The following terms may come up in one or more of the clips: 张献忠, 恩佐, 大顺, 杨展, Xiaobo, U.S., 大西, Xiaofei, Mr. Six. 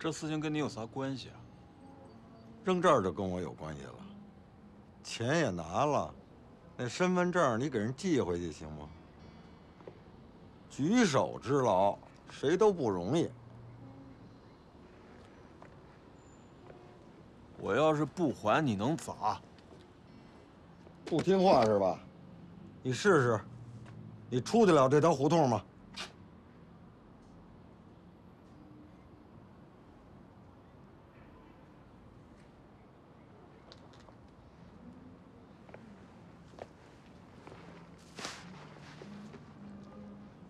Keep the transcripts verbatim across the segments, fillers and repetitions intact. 这事情跟你有啥关系啊？扔这儿就跟我有关系了，钱也拿了，那身份证你给人寄回去行吗？举手之劳，谁都不容易。我要是不还，你能咋？不听话是吧？你试试，你出得了这条胡同吗？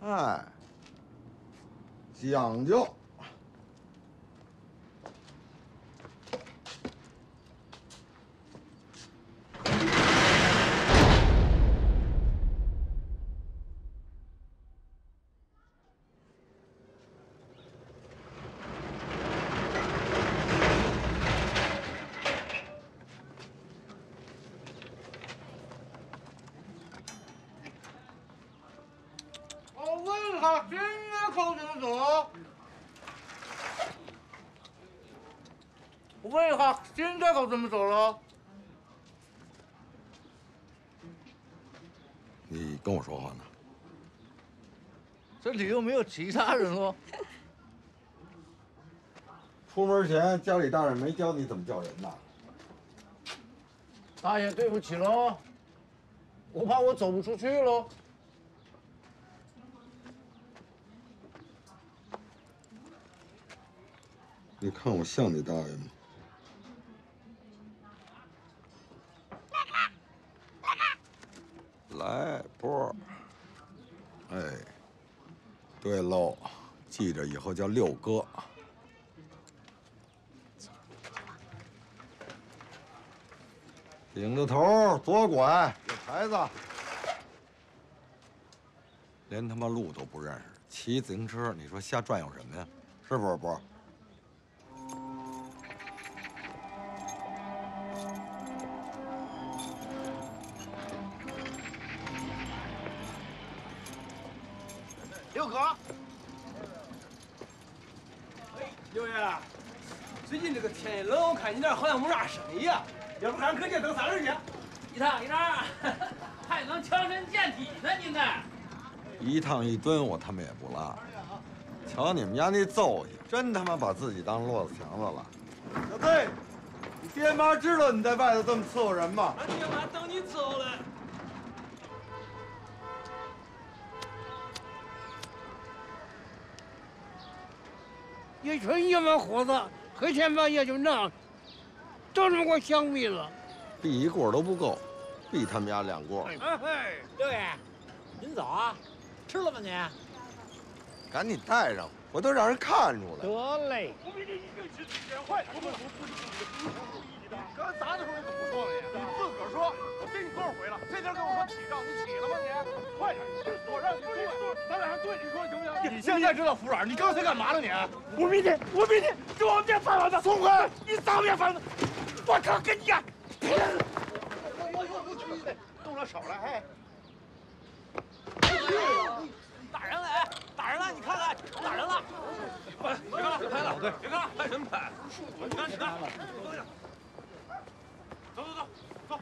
哎，讲究。怎么走了？你跟我说话呢？这里又没有其他人喽。出门前家里大人没教你怎么叫人呐？大爷，对不起喽，我怕我走不出去喽。你看我像你大爷吗？ 来波，哎，对喽，记着以后叫六哥。顶着头，左拐，有牌子。连他妈路都不认识，骑自行车，你说瞎转悠什么呀？是不是波？ 要不咱哥就等三日去，一趟一趟，还能强身健体呢，您呢？一趟一吨，我他妈也不拉。瞧你们家那揍气，真他妈把自己当骆子强子了。小队，你爹妈知道你在外头这么伺候人吗？俺爹妈当你伺候了。一群野蛮伙子，黑天半夜就闹。 都他妈枪毙了，毙一棍都不够，毙他们家两棍。哎，六爷，您走啊？吃了吗您？赶紧带上，我都让人看出来。得嘞。我明天一定去解坏他们。刚才砸的时候你怎么不说了呀？你自个儿说，我给你多少回了？这天跟我说起账，你起了吗你？快点，我让你对坐，咱俩还对你说行不行？你现在知道服软，你刚才干嘛了你？我明天，我明天就往别翻房子。松开！你砸别翻子！ 我靠，跟你干！我我我我去，动了手了还！打人了！哎，打人了！你看看，打人了！别看了，别拍了，别看了，拍什么拍？你看，你看，走走走走。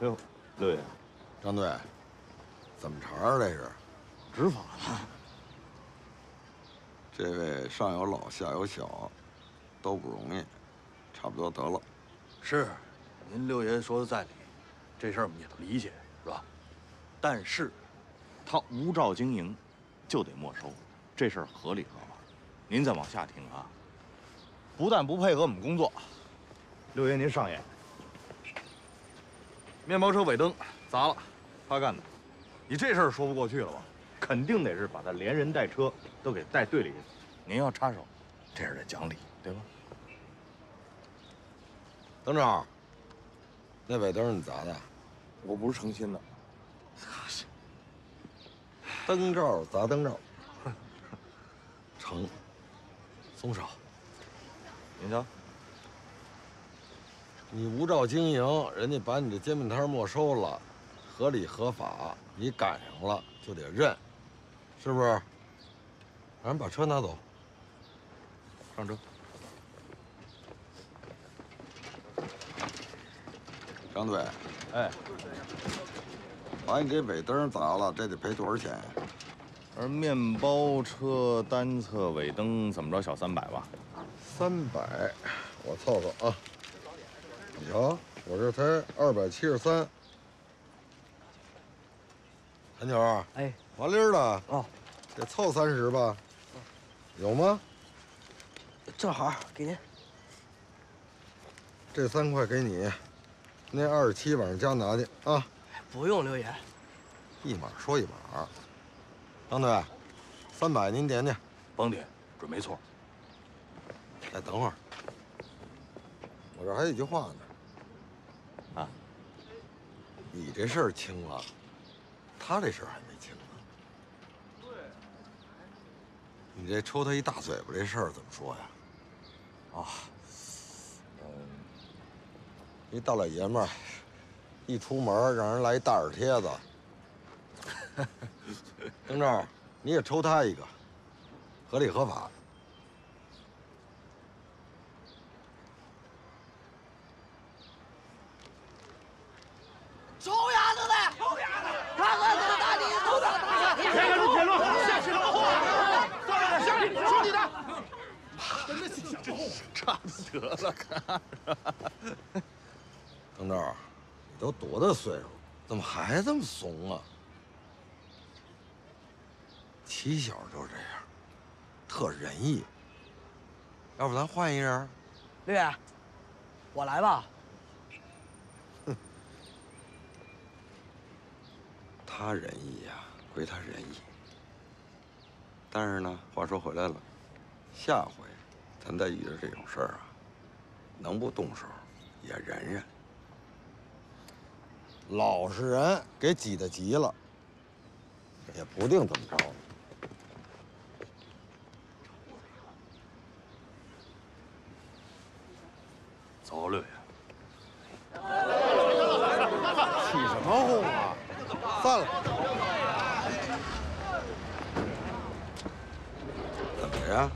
哎呦，六爷，张队，怎么茬啊？这是执法了。 这位上有老下有小，都不容易，差不多得了。是，您六爷说的在理，这事儿我们也都理解，是吧？但是，他无照经营，就得没收。这事儿合理合法。您再往下听啊，不但不配合我们工作，六爷您上演。面包车尾灯砸了，他干的，你这事儿说不过去了吧？肯定得是把他连人带车都给带队里去。您要插手，这样得讲理，对吧？等长，那尾灯是你砸的？我不是诚心的。 灯罩砸灯罩，成，松手。你瞧，你无照经营，人家把你这煎饼摊没收了，合理合法，你赶上了就得认，是不是？让人把车拿走，上车。张队，哎。 把你给尾灯砸了，这得赔多少钱呀？而面包车单侧尾灯怎么着，小三百吧？三百，我凑凑啊。你瞧，我这才二百七十三。韩九，哎，麻利儿了哦，得凑三十吧？有吗？正好给您。这三块给你，那二十七晚上家拿去啊。 不用，刘爷，一码说一码。张队，三百您点点，甭点，准没错。哎，等会儿，我这还有一句话呢。啊，你这事儿清了，他这事儿还没清呢。对。你这抽他一大嘴巴这事儿怎么说呀？啊，嗯，一大老爷们儿。 一出门让人来一大耳贴子，丁正，你也抽他一个，合理合法。抽丫头的，抽丫头，他和他打你，抽他打你，别乱别乱，下去了，放下去，说你的，真的心想这差折了，看着，丁正。 都多大岁数，怎么还这么怂啊？起小就是这样，特仁义。要不咱换一人？六爷，我来吧。哼，他仁义呀，归他仁义。但是呢，话说回来了，下回咱再遇到这种事儿啊，能不动手也忍忍。 老实人给挤得急了，也不定怎么着呢。走，六爷。起什么哄啊？散了。怎么着？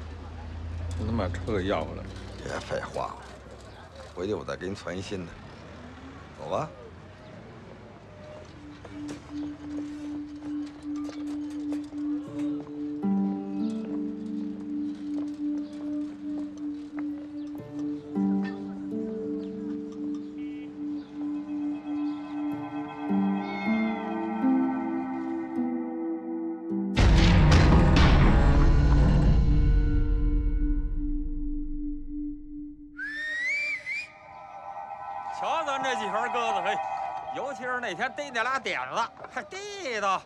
你能把车给要回来？别废话了，回去我再给你攒一新的。走吧。 瞧咱这几盘鸽子，嘿，尤其是那天逮那俩点子，还地道。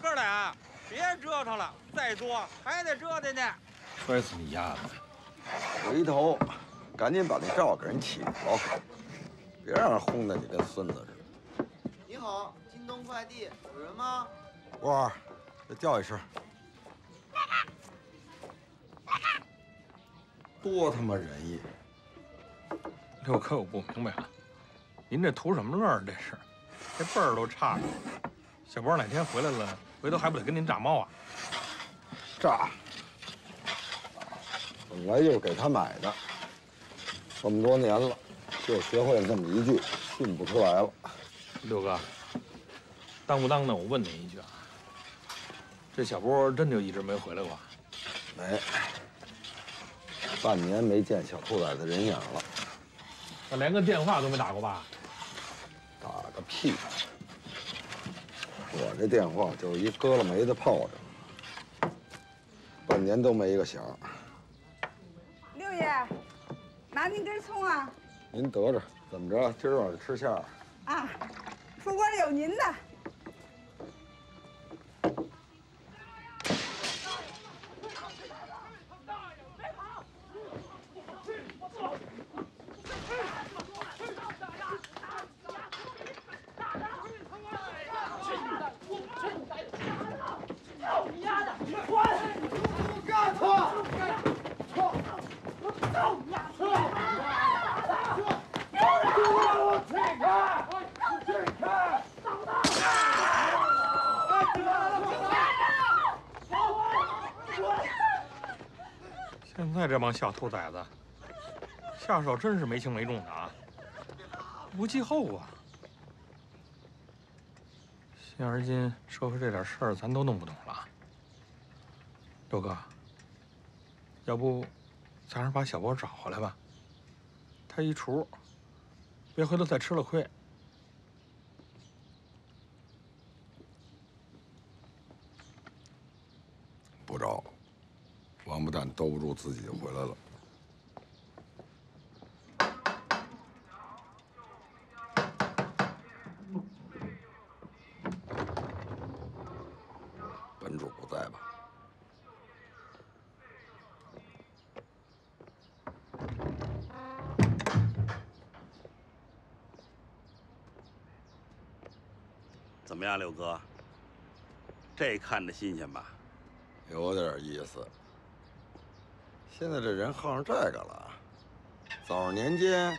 哥俩，别折腾了，再多还得折腾呢。摔死你丫的！回头，赶紧把那罩给人起了，别让人轰得你跟孙子似的。你好，京东快递，有人吗？沃尔，再叫一声。多他妈仁义！ 六哥，我不明白啊，您这图什么乐儿？这是，这辈儿都差着。小包哪天回来了，回头还不得跟您炸猫啊？炸！本来就是给他买的，这么多年了，就学会了这么一句，训不出来了。六哥，当不当的，我问您一句啊，这小波真就一直没回来过？没，半年没见小兔崽子人影了。 那连个电话都没打过吧？打个屁！我这电话就是一搁了煤的炮仗，半年都没一个响。六爷，拿您根葱啊。您得着，怎么着？今儿晚上吃馅儿。啊，出锅里有您的。 现在这帮小兔崽子下手真是没轻没重的啊，无计后果。现而今社会这点事儿咱都弄不懂了。六哥，要不咱还是把小波找回来吧，他一厨，别回头再吃了亏。 不着，王八蛋兜不住自己就回来了。本主不在吧？怎么样，六哥？这看着新鲜吧？ 有点意思。现在这人好上这个了。早年间，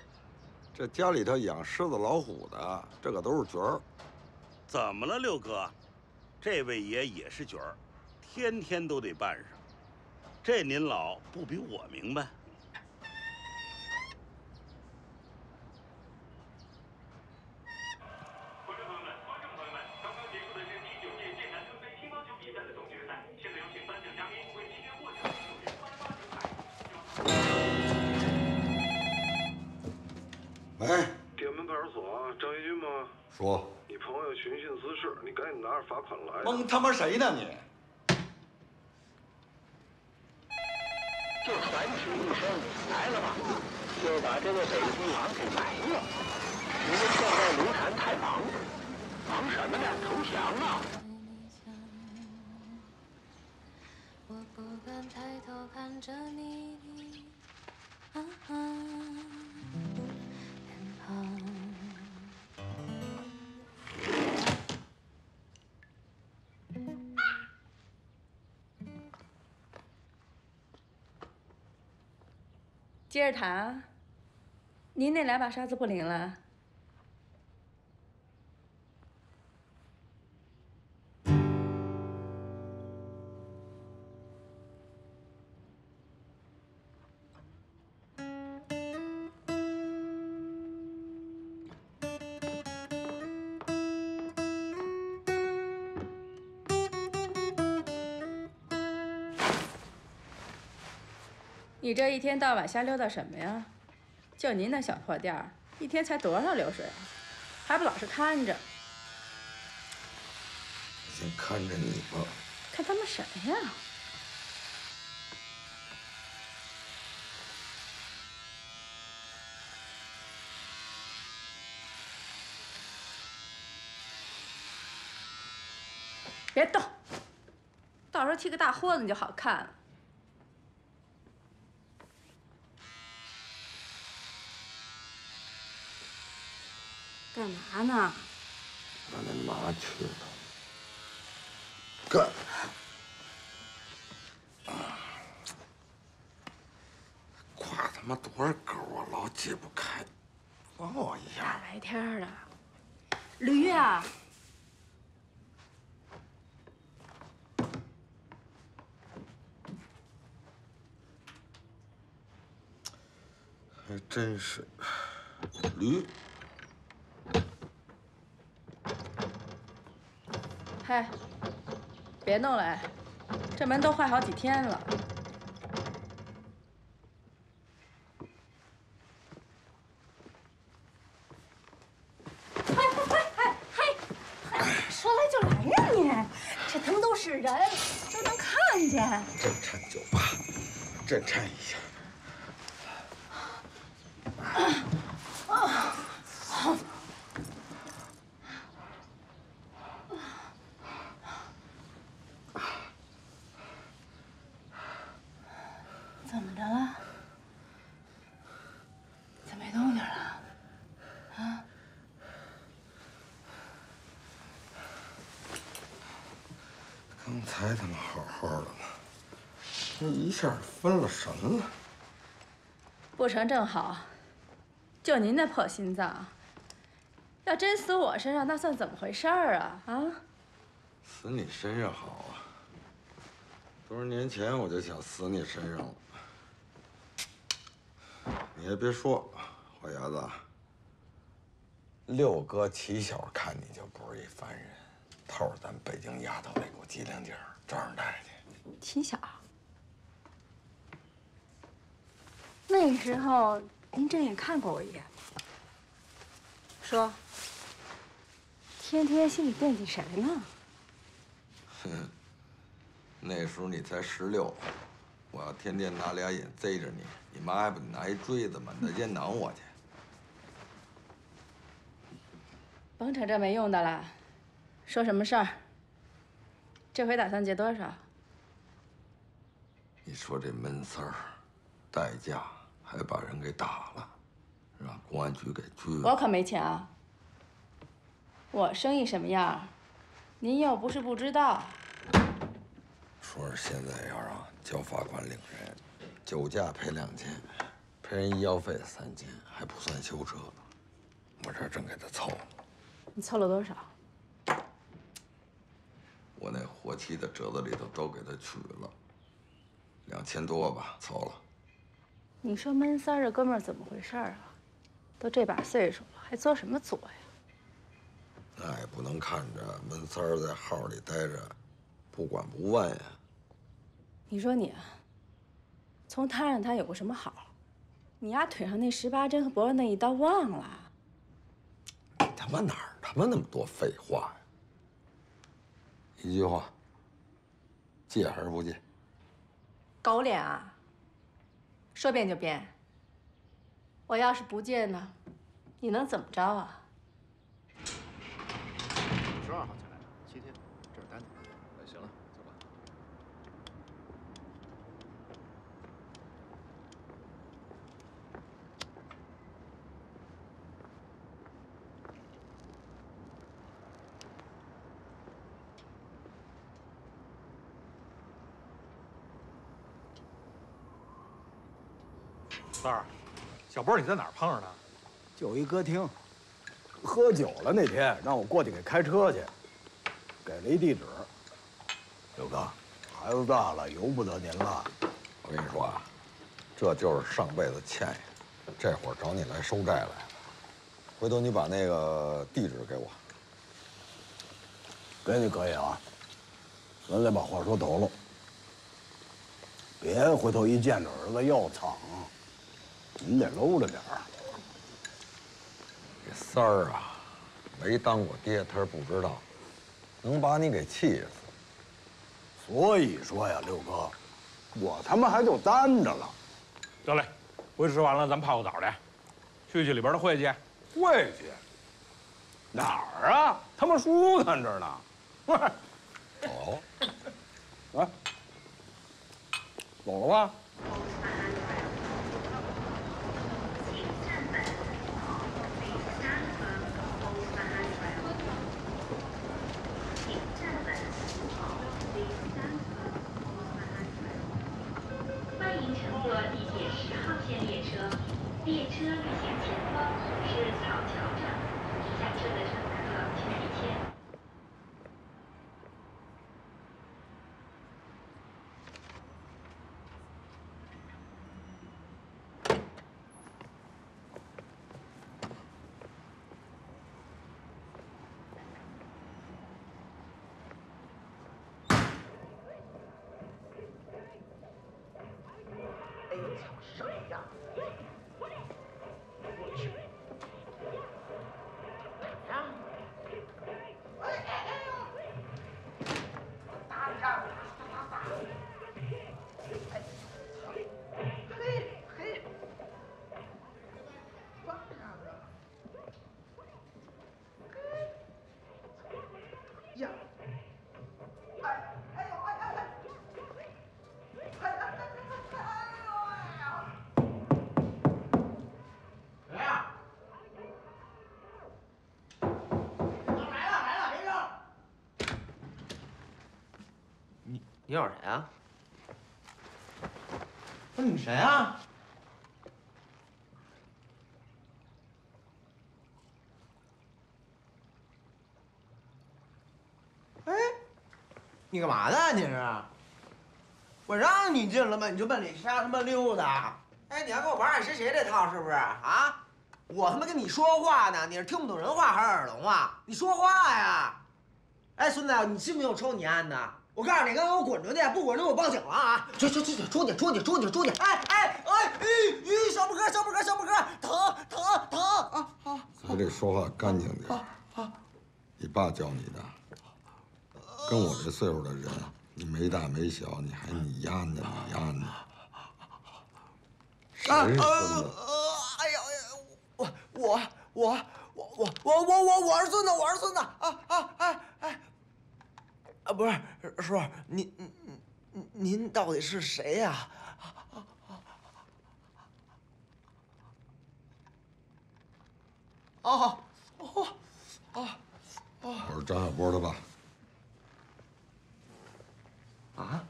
这家里头养狮子、老虎的，这可都是角儿。怎么了，六哥？这位爷也是角儿，天天都得办上。这您老不比我明白。观众朋友们、观众朋友们，刚刚结束的是第九届剑南村杯乒乓球比赛的总决赛。 哎，点门派出所张一军吗？说，你朋友寻衅滋事，你赶紧拿着罚款来。蒙他妈谁呢你？就传奇一声，来了吧，就把这个北极狼给埋了。你们现在卢禅太忙，忙什么呢？投降啊！我不敢抬头看着你，啊啊。 接着谈啊，您那两把刷子不灵了？你这一天到晚瞎溜达什么呀？就您那小破店儿，一天才多少流水啊？还不老是看着？先看着你吧。看他们谁呀？别动，到时候剃个大豁子你就好看了。 干嘛呢？干那嘛去了？干！挂他妈多少钩啊，老解不开，管我一样。大白天的，驴啊！还真是驴。 嗨，别弄了，这门都坏好几天了。嘿嘿嘿嘿嘿，说来就来呀你！这他们都是人，都能看见。震颤就怕，震颤一下。啊啊啊 怎么着了？咋没动静了？啊？刚才他们好好的呢，这一下分了神了。不成，正好。就您那破心脏，要真死我身上，那算怎么回事儿啊？啊？死你身上好啊！多少年前我就想死你身上了。 你还别说，花伢子，六哥起小看你就不是一凡人，透着咱们北京丫头那股机灵劲儿，招人待见。起小，那时候您正眼看过我一眼，说，天天心里惦记谁呢？哼，那时候你才十六。 我要天天拿俩眼贼着你，你妈还不得拿一锥子满大街攮我去？甭扯这没用的了，说什么事儿？这回打算借多少？你说这闷三儿，代价还把人给打了，让公安局给拘了。我可没钱啊！我生意什么样，您又不是不知道。说是现在要让。 交罚款领人，酒驾赔两千，赔人医药费三千，还不算修车。我这正给他凑呢。你凑了多少？我那活期的折子里头都给他取了，两千多吧，凑了。你说闷三儿这哥们儿怎么回事啊？都这把岁数了，还作什么作呀？那也不能看着闷三儿在号里待着，不管不问呀。 你说你啊，从他让他有过什么好？你丫腿上那十八针和脖上那一刀忘了？你他妈哪儿他妈那么多废话呀！一句话，戒还是不戒？狗脸啊！说变就变。我要是不戒呢，你能怎么着啊？十二号才来，七天，这是单子。哎，行了。 三儿，小波，你在哪儿碰上的？就一歌厅，喝酒了那天，让我过去给开车去，给了一地址。刘哥，孩子大了，由不得您了。我跟你说啊，这就是上辈子欠你，这会儿找你来收债来了。回头你把那个地址给我，给你可以啊。咱再把话说头了，别回头一见着儿子又藏。 您得搂着点儿。这三儿啊，没当过爹，他是不知道，能把你给气死。所以说呀，六哥，我他妈还就担着了。得嘞，回去吃完了，咱泡个澡去，去去里边的晦气。晦气？哪儿啊？他妈舒坦着呢。哦。来，走了吧。 我去，怎么样？你找谁啊？不是你谁啊？哎，你干嘛呢？你是？我让你进了吗？你就奔里瞎他妈溜达？哎，你还跟我玩俺谁谁这套是不是啊？ 我他妈跟你说话呢，你是听不懂人话还是耳聋啊？你说话呀！哎，孙子，你信不信我抽你案子？我告诉你，刚才我滚出去，不滚出去我报警了啊！去去去去，出去出去出去出去！哎哎哎！咦、哎，小不哥，小不哥，小不哥，疼疼疼！啊啊！咱这说话干净点。啊啊！你爸教你的，跟我这岁数的人，你没大没小，你还你丫呢你丫呢？谁是孙子？ 我我我我我我我我我是孙子，我是孙子啊啊哎哎！啊，不是叔，您您您到底是谁呀？哦哦哦哦！我是张小波的爸。啊？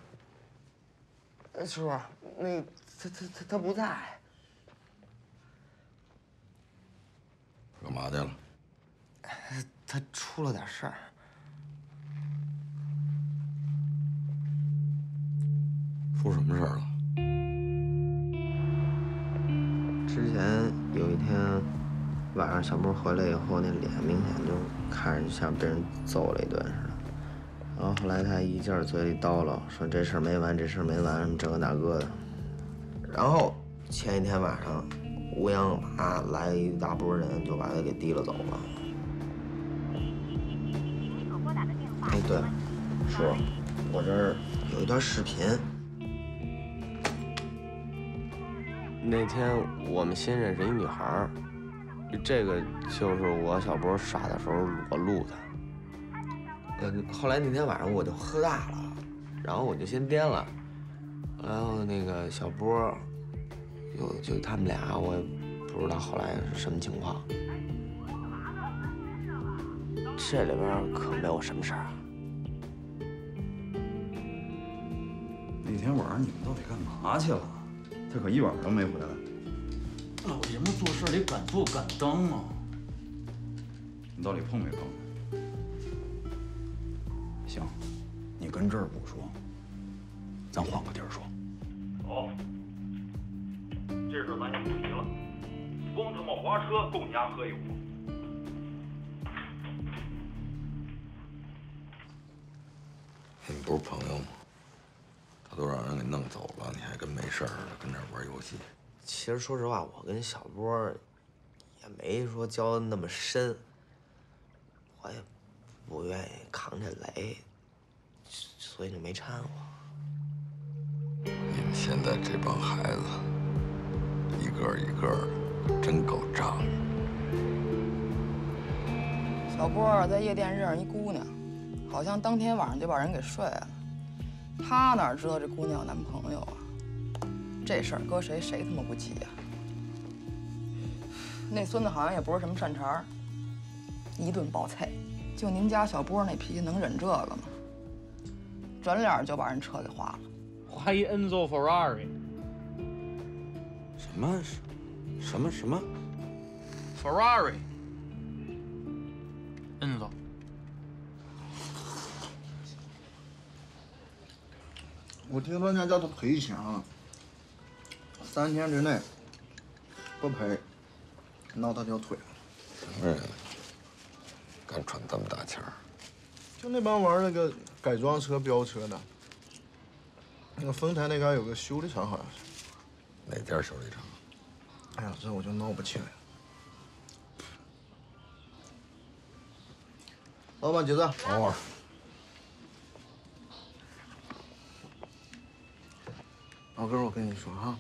哎，叔，那他他他他不在。 干嘛去了？他出了点事儿。出什么事儿了？之前有一天晚上，小波回来以后，那脸明显就看着像被人揍了一顿似的。然后后来他一劲儿嘴里叨唠，说这事儿没完，这事儿没完，什么这个那个的。然后前一天晚上。 乌泱啊，来一大波人，就把他给提了走了。哎，对了，叔，我这儿有一段视频。那天我们新认识一女孩，这个就是我小波耍的时候我录的。嗯，后来那天晚上我就喝大了，然后我就先颠了，然后那个小波。 就就他们俩，我也不知道后来是什么情况。这里边可没有什么事儿啊。那天晚上你们到底干嘛去了？他可一晚上没回来。老爷们做事得敢做敢当啊！你到底碰没碰？行，你跟这儿不说，咱换个地儿说。走。 这事咱也不提了，光他妈划车够你丫喝一壶。你们不是朋友吗？他都让人给弄走了，你还跟没事似的跟这玩游戏。其实说实话，我跟小波也没说交那么深，我也不愿意扛这雷，所以就没掺和。你们现在这帮孩子。 一个一个，真够仗义。小波在夜店认识一姑娘，好像当天晚上就把人给睡了。他哪知道这姑娘有男朋友啊？这事儿搁谁谁他妈不急呀？那孙子好像也不是什么善茬，一顿暴菜。就您家小波那脾气能忍这个吗？转脸就把人车给划了，划一 Enzo Ferrari。 什么？什么什么 ？Ferrari， 恩佐。我听说人家都赔钱了，三天之内不赔，闹他条腿。什么人？敢赚这么大钱？就那帮玩那个改装车、飙车的。那个丰台那边有个修理厂，好像是。 哪家修理厂？哎呀，这我就闹不清了。老板，橘子，等会儿。老哥，我跟你说啊，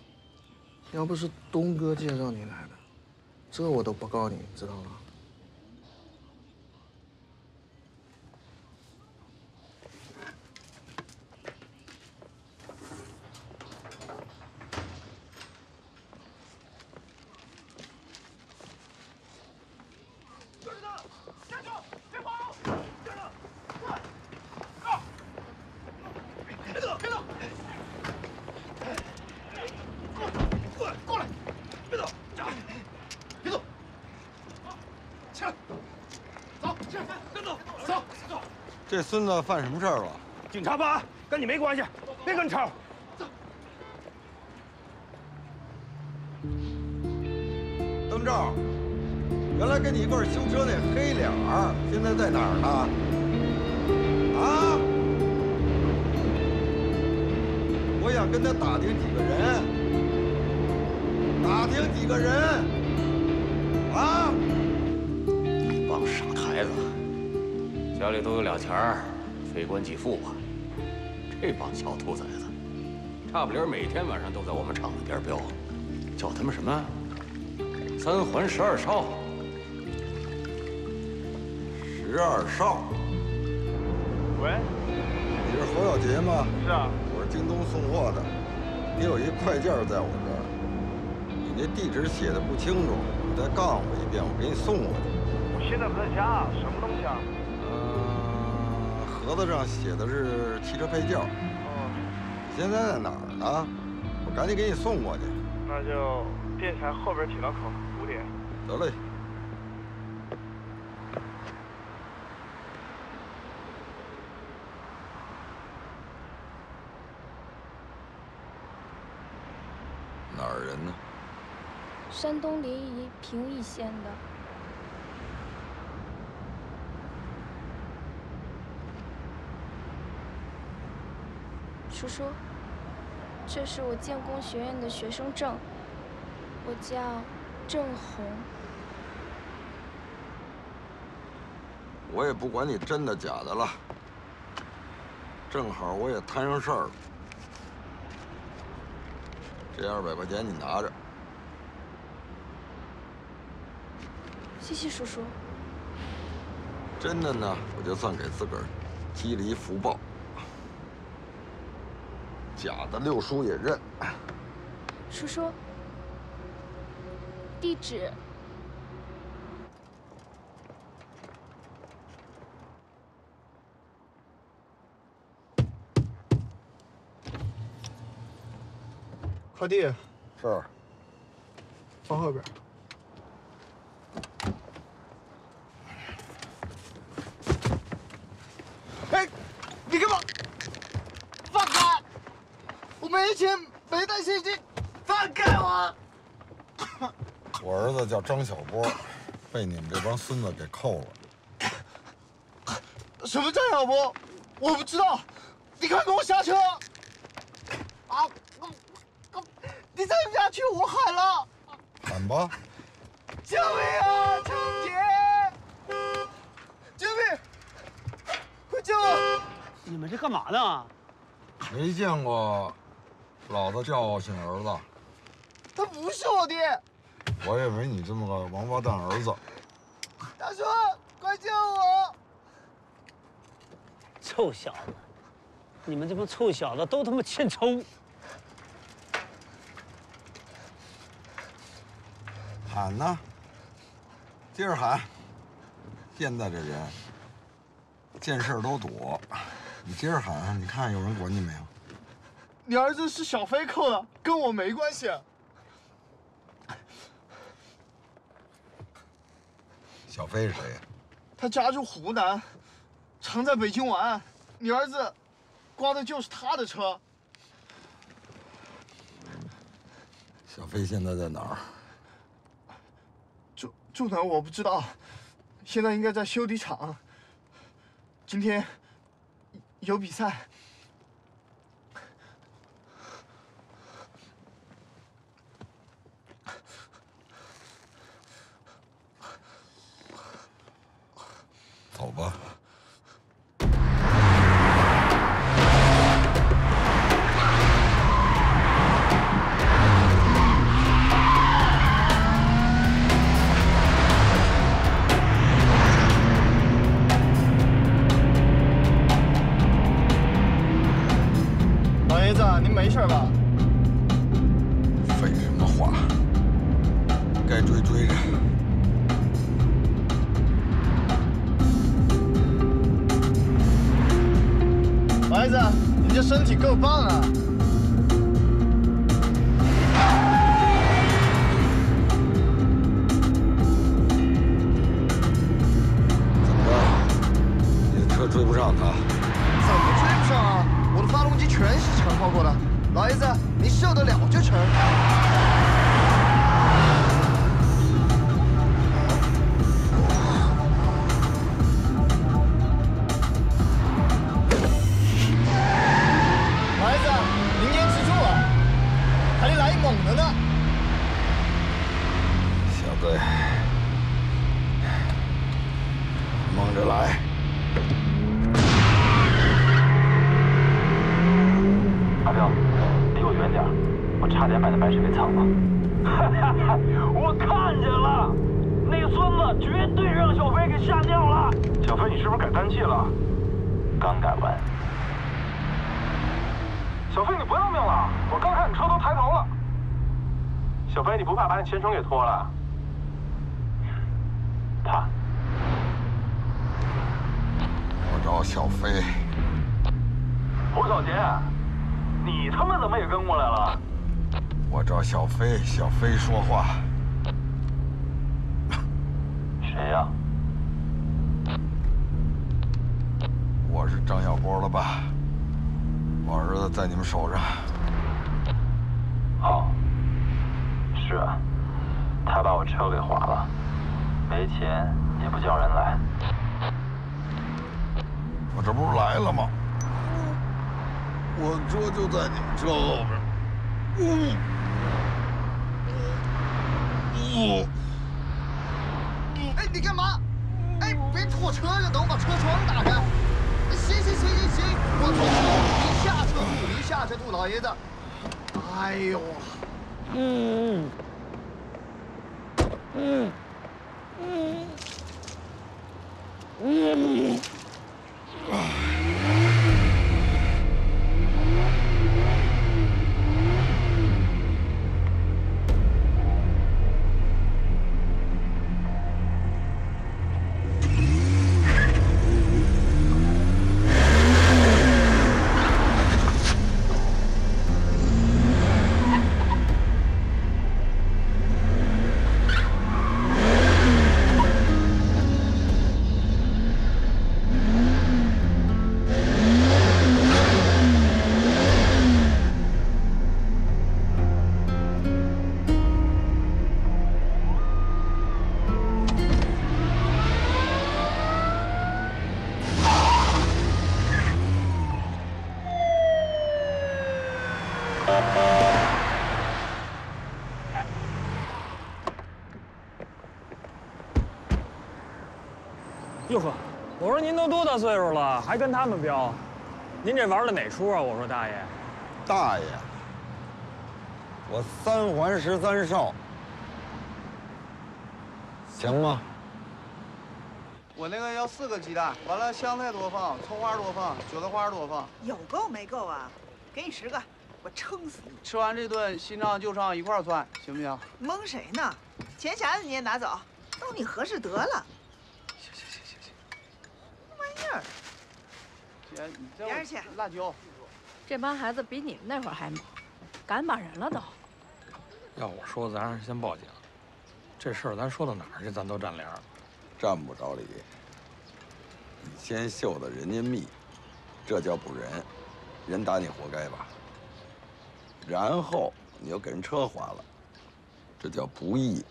要不是东哥介绍你来的，这我都不告你，知道吗？这孙子犯什么事儿了？警察办案，跟你没关系，别跟吵。走。灯罩，原来跟你一块修车那黑脸儿，现在在哪儿呢？啊？我想跟他打听几个人，打听几个人。啊？一帮傻孩子。 家里都有俩钱儿，非官即富啊！这帮小兔崽子，差不离儿每天晚上都在我们厂子边飙，叫他们什么“三环十二少”。十二少。喂，你是侯小杰吗？是啊，我是京东送货的。你有一快件在我这儿，你那地址写的不清楚，你再告诉我一遍，我给你送过去。我现在不在家，什么东西啊？ 盒子上写的是汽车配件。哦，你现在在哪儿呢？我赶紧给你送过去。那就电台后边铁道口五点。得嘞。哪儿人呢？山东临沂平邑县的。 叔叔，这是我建工学院的学生证，我叫郑红。我也不管你真的假的了，正好我也摊上事儿了。这二百块钱你拿着。谢谢叔叔。真的呢，我就算给自个儿积了一福报。 假的，六叔也认。叔叔，地址。快递。是。放后边。哎，你干嘛？ 没钱，没带现金，放开我！我儿子叫张小波，被你们这帮孙子给扣了。什么张小波？我不知道，你快给我下车！啊！你再不下去，我喊了！喊吧！救命啊！张杰！救命！快救我！你们这干嘛呢？没见过。 老子教训儿子，他不是我爹。我也没你这么个王八蛋儿子。大叔，快救我！臭小子，你们这帮臭小子都他妈欠抽！喊呐，接着喊！现在这人见事儿都躲，你接着喊，你看有人管你没有？ 你儿子是小飞扣的，跟我没关系。小飞是谁呀？他家住湖南，常在北京玩。你儿子刮的就是他的车。小飞现在在哪儿？住住哪儿我不知道，现在应该在修理厂。今天有比赛。 走吧。老爷子，您没事吧？废什么话！该追追着。 孩子，你这身体够棒啊！怎么着？你的车追不上他。怎么追不上啊？我的发动机全是长跑过的，老爷子，你受得了这程？ 前程给拖了，怕。我找小飞。胡小杰，你他妈怎么也跟过来了？我找小飞，小飞说话。谁呀？我是张小波的爸，我儿子在你们手上。好。是啊。 他把我车给划了，没钱也不叫人来。我这不是来了吗？我车就在你们车后边。嗯。嗯。哎，你干嘛？哎，别拖车上，等我把车窗打开。行行行行行，我从车离下车库，离下车库，老爷子。哎呦。嗯。 嗯嗯嗯啊！舅父，我说您都多大岁数了，还跟他们飙？您这玩的哪出啊？我说大爷，大爷，我三环十三少，行吗？我那个要四个鸡蛋，完了香菜多放，葱花多放，韭菜花多放。有够没够啊？给你十个，我撑死你！吃完这顿，新账旧账一块算，行不行？蒙谁呢？钱匣子你也拿走，到你合适得了。 姐，你这辣椒，这帮孩子比你们那会儿还猛，敢把人了都。要我说，咱还是先报警。这事儿咱说到哪儿去，咱都占理儿，占不着理。你先嗅的人家蜜，这叫补人，人打你活该吧。然后你又给人车划了，这叫不义。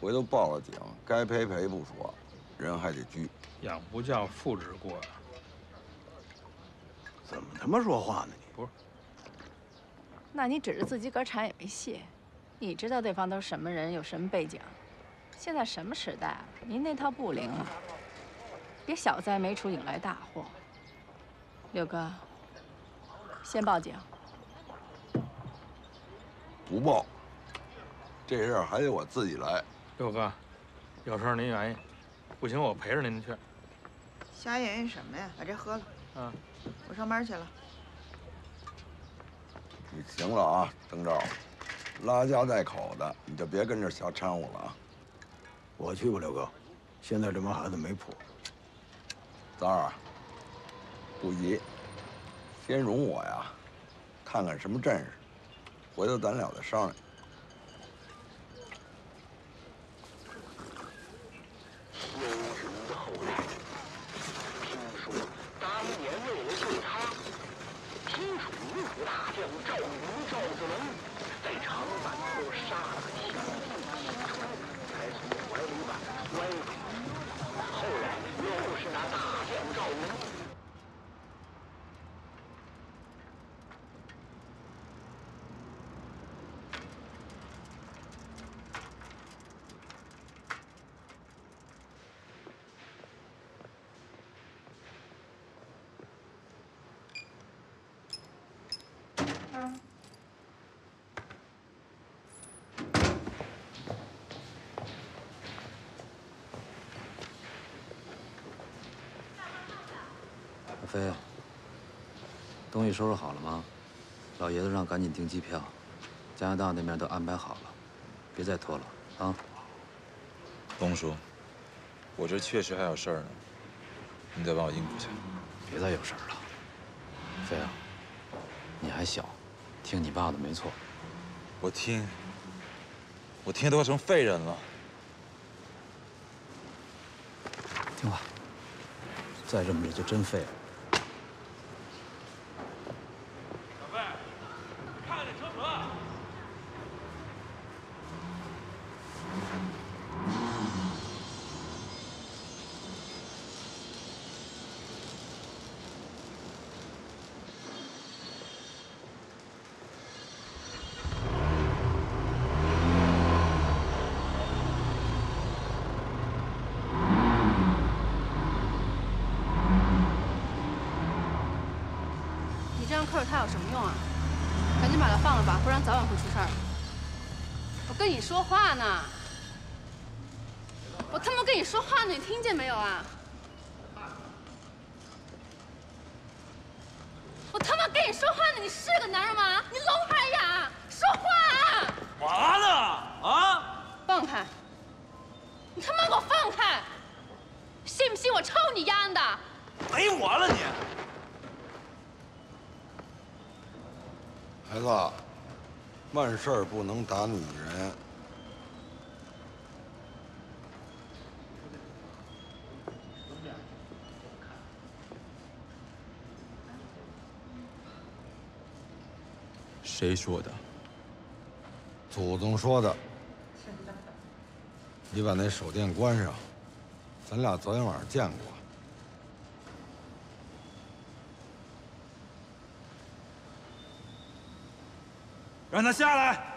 回头报了警，该赔赔不说，人还得拘。 养不教，父之过呀！怎么他妈说话呢你？不是，那你指着自己个儿铲也没戏。你知道对方都是什么人，有什么背景？现在什么时代了，您那套不灵了。别小灾没处引来大祸。六哥，先报警。不报，这事儿还得我自己来。六哥，有事儿您愿意。 不行，我陪着您去。瞎言语什么呀？把这喝了。嗯，我上班去了。你行了啊，征兆，拉家带口的，你就别跟这瞎掺和了啊。我去吧，刘哥。现在这帮孩子没谱。三儿，不急，先容我呀，看看什么阵势，回头咱俩再商量。 为什么后来听说菲，东西收拾好了吗？老爷子让赶紧订机票，加拿大那边都安排好了，别再拖了啊！东叔，我这确实还有事儿呢，你得帮我应付去。别再有事儿了，菲啊，你还小，听你爸的没错。我听，我听都快成废人了。听话。 再这么着就真废了。小贝，看看车辙。克尔他有什么用啊？赶紧把他放了吧，不然早晚会出事儿。我跟你说话呢，我他妈跟你说话呢，你听见没有啊？我他妈跟你说话呢，你是个男人吗？你聋还哑？说话啊！嘛呢？啊！放开！你他妈给我放开！信不信我抽你丫的？没我了你！ 孩子，办事不能打女人。谁说的？祖宗说的。你把那手电关上，咱俩昨天晚上见过。 让他下来！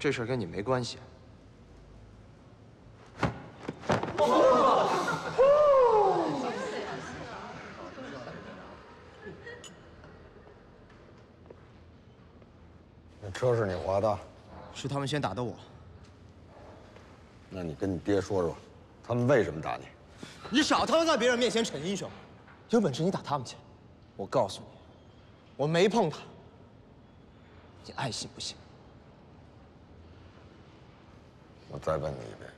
这事儿跟你没关系。那车是你划的？是他们先打的我。那你跟你爹说说，他们为什么打你？你少他妈在别人面前逞英雄，有本事你打他们去！我告诉你，我没碰他，你爱信不信？ 我再问你一遍，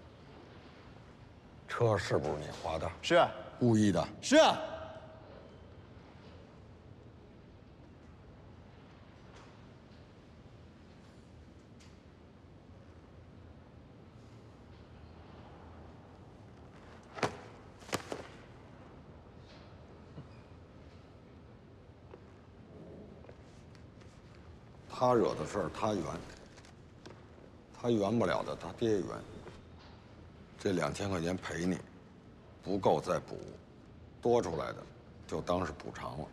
车是不是你划的？是，故意的。是。他惹的事儿，他圆。 他圆不了的，他爹圆。这两千块钱赔你，不够再补，多出来的就当是补偿了。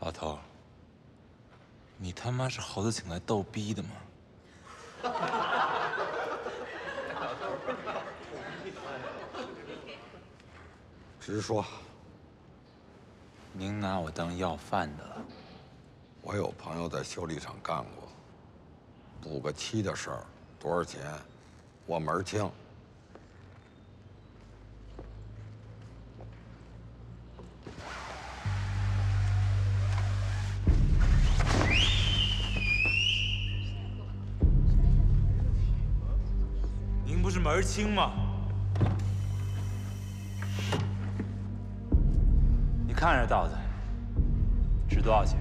老头，你他妈是猴子请来逗逼的吗？ 直说，您拿我当要饭的了。我有朋友在修理厂干过，补个漆的事儿，多少钱，我门儿清。您不是门儿清吗？你看这稻子值多少钱？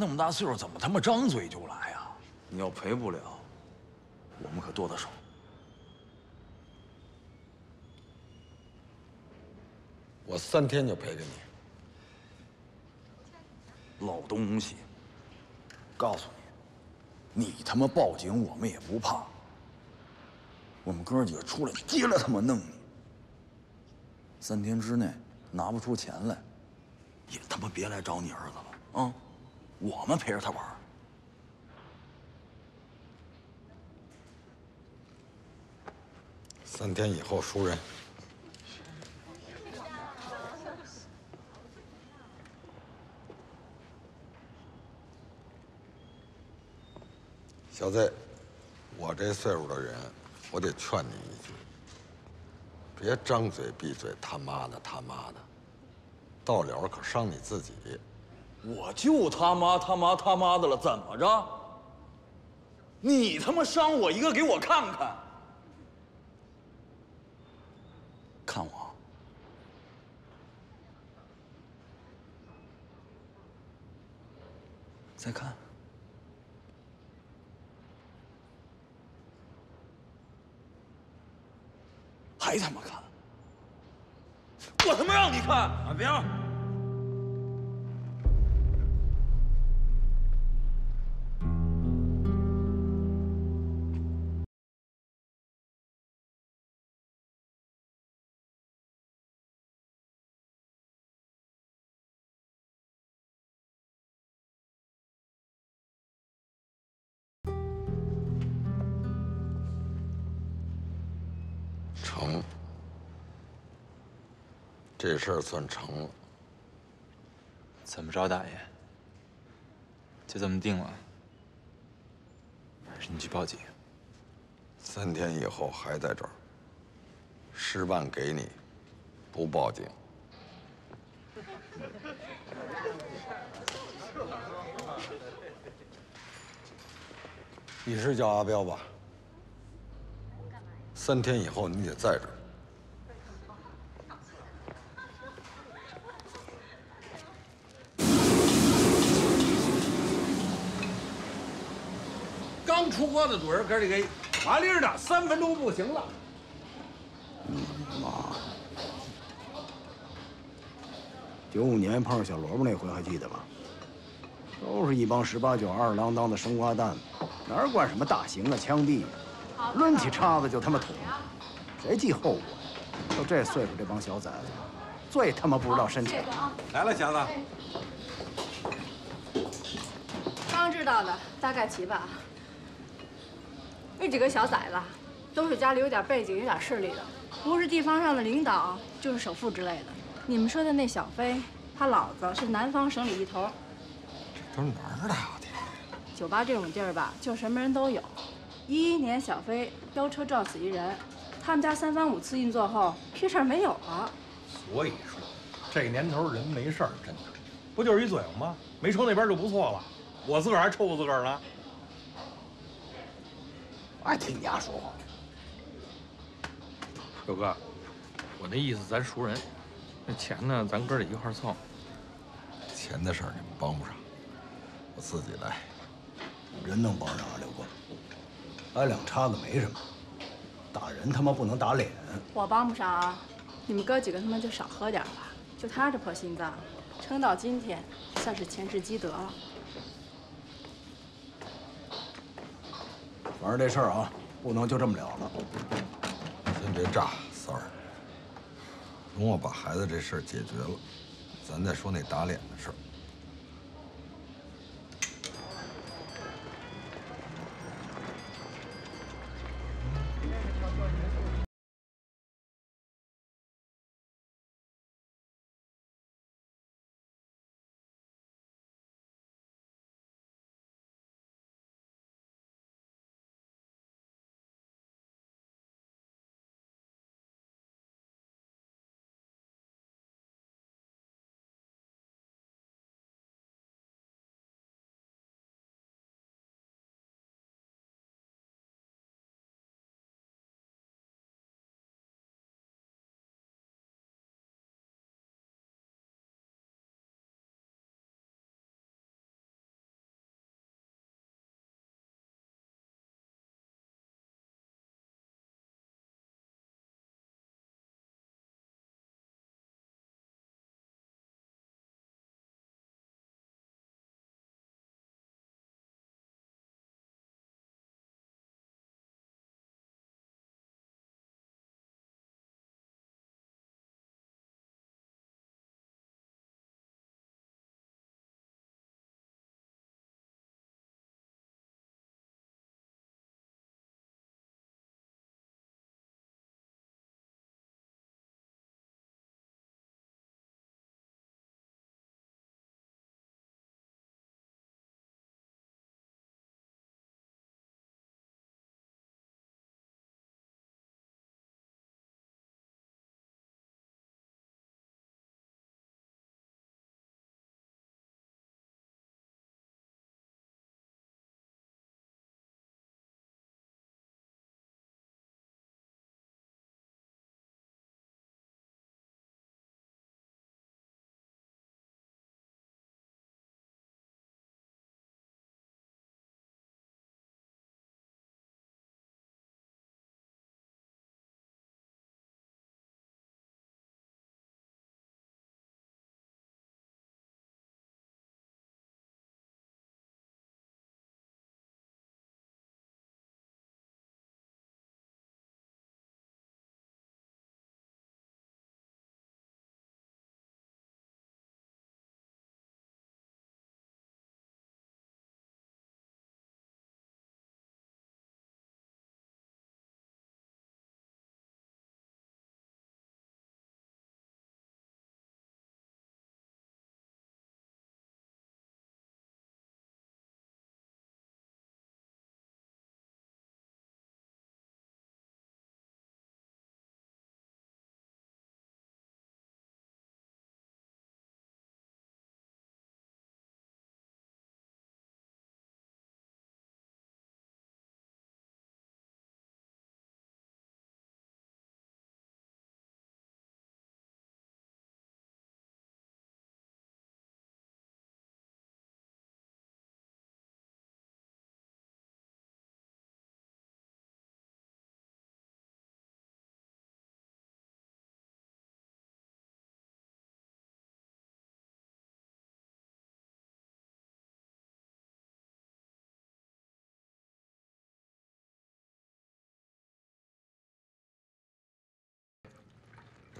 那么大岁数，怎么他妈张嘴就来呀？你要赔不了，我们可剁他手。我三天就赔给你。老东东西，告诉你，你他妈报警，我们也不怕。我们哥几个出来接着他妈弄你。三天之内拿不出钱来，也他妈别来找你儿子了啊！ 我们陪着他玩。三天以后赎人。小子，我这岁数的人，我得劝你一句：别张嘴闭嘴，他妈的他妈的，到了可伤你自己。 我就他妈他妈他妈的了，怎么着？你他妈伤我一个，给我看看！看我！再看！还他妈看！我他妈让你看！阿彪。 这事儿算成了。怎么着，大爷？就这么定了？还是你去报警？三天以后还在这儿，十万给你，不报警。你是叫阿彪吧？三天以后你得在这儿。 刚出锅的主人，哥几个麻利的，三分钟不行了。你妈！九五年碰上小萝卜那回还记得吧？都是一帮十八九、二十郎当的生瓜蛋，哪管什么大刑啊、枪毙啊，抡起叉子就他妈捅，谁记后果呀？到这岁数，这帮小崽子最他妈不知道深浅。来了，祥子。刚知道的，大概齐吧。 这几个小崽子都是家里有点背景、有点势力的，不是地方上的领导，就是首富之类的。你们说的那小飞，他老子是南方省里一头。这都是哪儿的啊？酒吧这种地儿吧，就什么人都有。一一年，小飞飙车撞死一人，他们家三番五次运作后，屁事儿没有了。所以说，这年头人没事儿，真的不就是一嘴吗？没抽那边就不错了，我自个儿还抽我自个儿呢。 爱听你丫说话，六哥，我那意思咱熟人，那钱呢咱哥得一块儿凑。钱的事儿你们帮不上，我自己来。人能帮上啊，六哥，挨两叉子没什么，打人他妈不能打脸。我帮不上啊，你们哥几个他妈就少喝点吧。就他这破心脏，撑到今天算是前世积德了。 反正这事儿啊，不能就这么了了。先别炸，三儿，等我把孩子这事儿解决了，咱再说那打脸的事儿。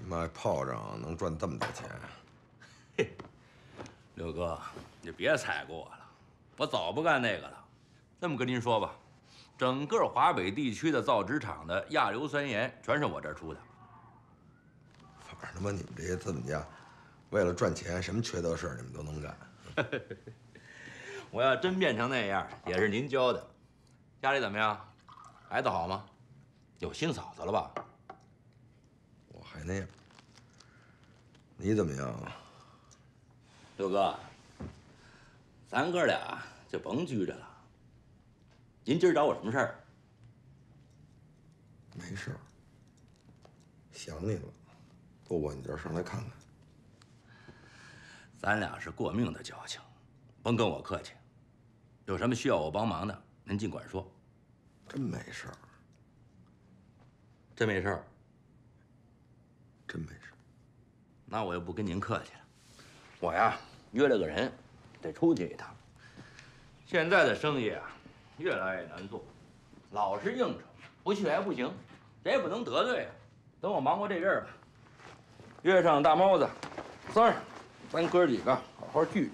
卖炮仗能赚这么多钱？嘿，六哥，你别踩过我了，我早不干那个了。这么跟您说吧，整个华北地区的造纸厂的亚硫酸盐全是我这儿出的。反正他妈你们这些资本家，为了赚钱，什么缺德事儿你们都能干。我要真变成那样，也是您教的。家里怎么样？孩子好吗？有新嫂子了吧？我还那样。 你怎么样，啊，六哥？咱哥俩就甭拘着了。您今儿找我什么事儿？没事儿，想你了，不管你这上来看看。咱俩是过命的交情，甭跟我客气。有什么需要我帮忙的，您尽管说。真没事儿，真没事儿，真没事儿。 那我又不跟您客气了，我呀约了个人，得出去一趟。现在的生意啊，越来越难做，老是应酬，不去还不行，咱也不能得罪啊。等我忙过这阵儿吧，约上大猫子、三儿，咱哥几个好好聚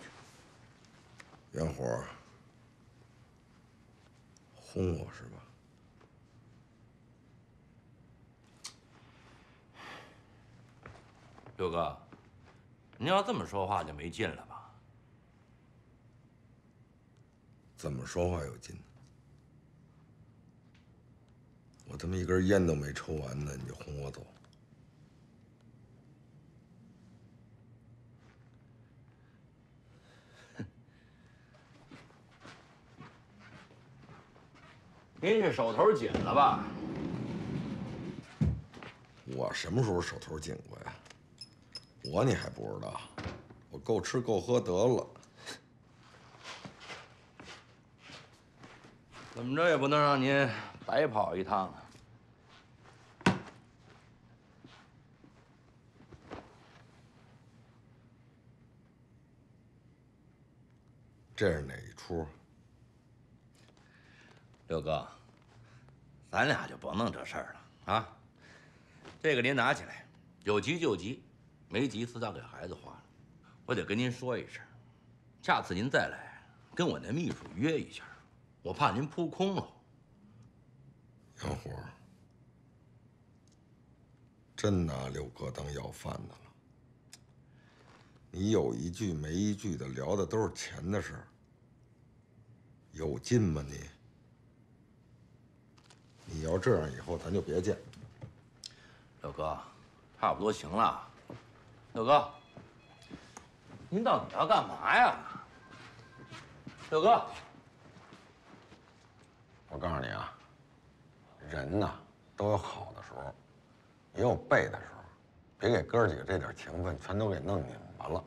聚。元虎，轰我是吧？ 六哥，您要这么说话就没劲了吧？怎么说话有劲呢？我他妈一根烟都没抽完呢，你就轰我走？您是手头紧了吧？我什么时候手头紧过呀？ 我你还不知道，我够吃够喝得了。怎么着也不能让您白跑一趟啊！这是哪一出？六哥，咱俩就甭弄这事儿了啊！这个您拿起来，有急就急。 没急，私家给孩子花了，我得跟您说一声，下次您再来，跟我那秘书约一下，我怕您扑空了。小虎，真拿六哥当要饭的了？你有一句没一句的聊的都是钱的事儿，有劲吗你？你要这样以后咱就别见。六哥，差不多行了。 六哥，您到底要干嘛呀？六哥，我告诉你啊，人呐都有好的时候，也有背的时候，别给哥几个这点情分全都给弄拧巴了。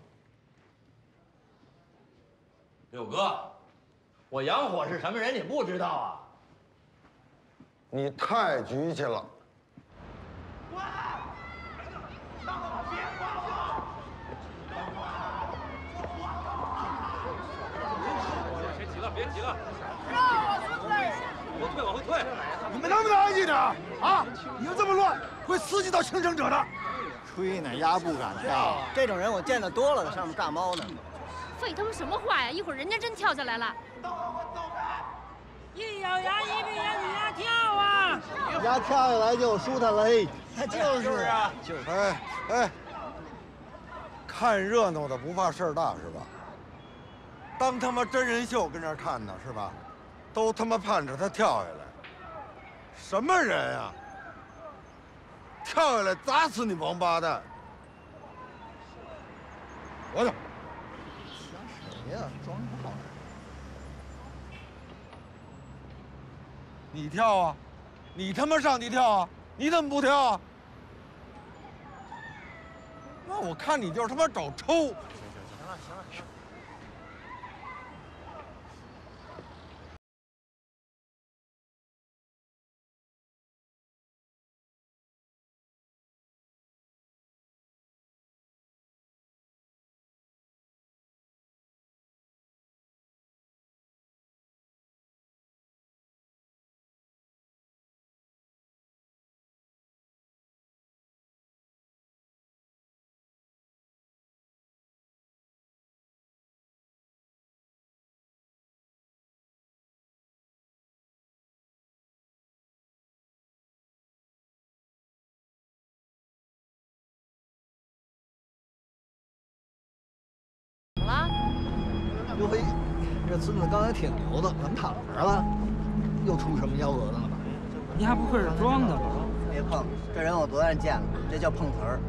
六哥，我杨火是什么人你不知道啊？你太局气了。滚！ 别急了，让我退！我退，往回退！你们能不能安静点啊？你们这么乱，会刺激到轻生者的。吹呢，丫不敢当。这种人我见得多了，在上面炸猫呢。废他妈什么话呀！一会儿人家真跳下来了。等会儿我走开！一咬牙，一闭眼，你丫跳啊！丫跳下来就舒坦了，嘿。就是啊，就是。哎哎，看热闹的不怕事儿大是吧？ 当他妈真人秀跟这儿看呢是吧？都他妈盼着他跳下来，什么人啊？跳下来砸死你王八蛋！我走。想谁呀？装什么好人？你跳啊！你他妈上去跳啊！你怎么不跳啊？那我看你就是他妈找抽。行行行了行了行了。 刘飞，这孙子刚才挺牛的，怎么躺这了？又出什么幺蛾子了吧？你还不会是装的吧？别碰，这人我昨天见了，这叫碰瓷儿，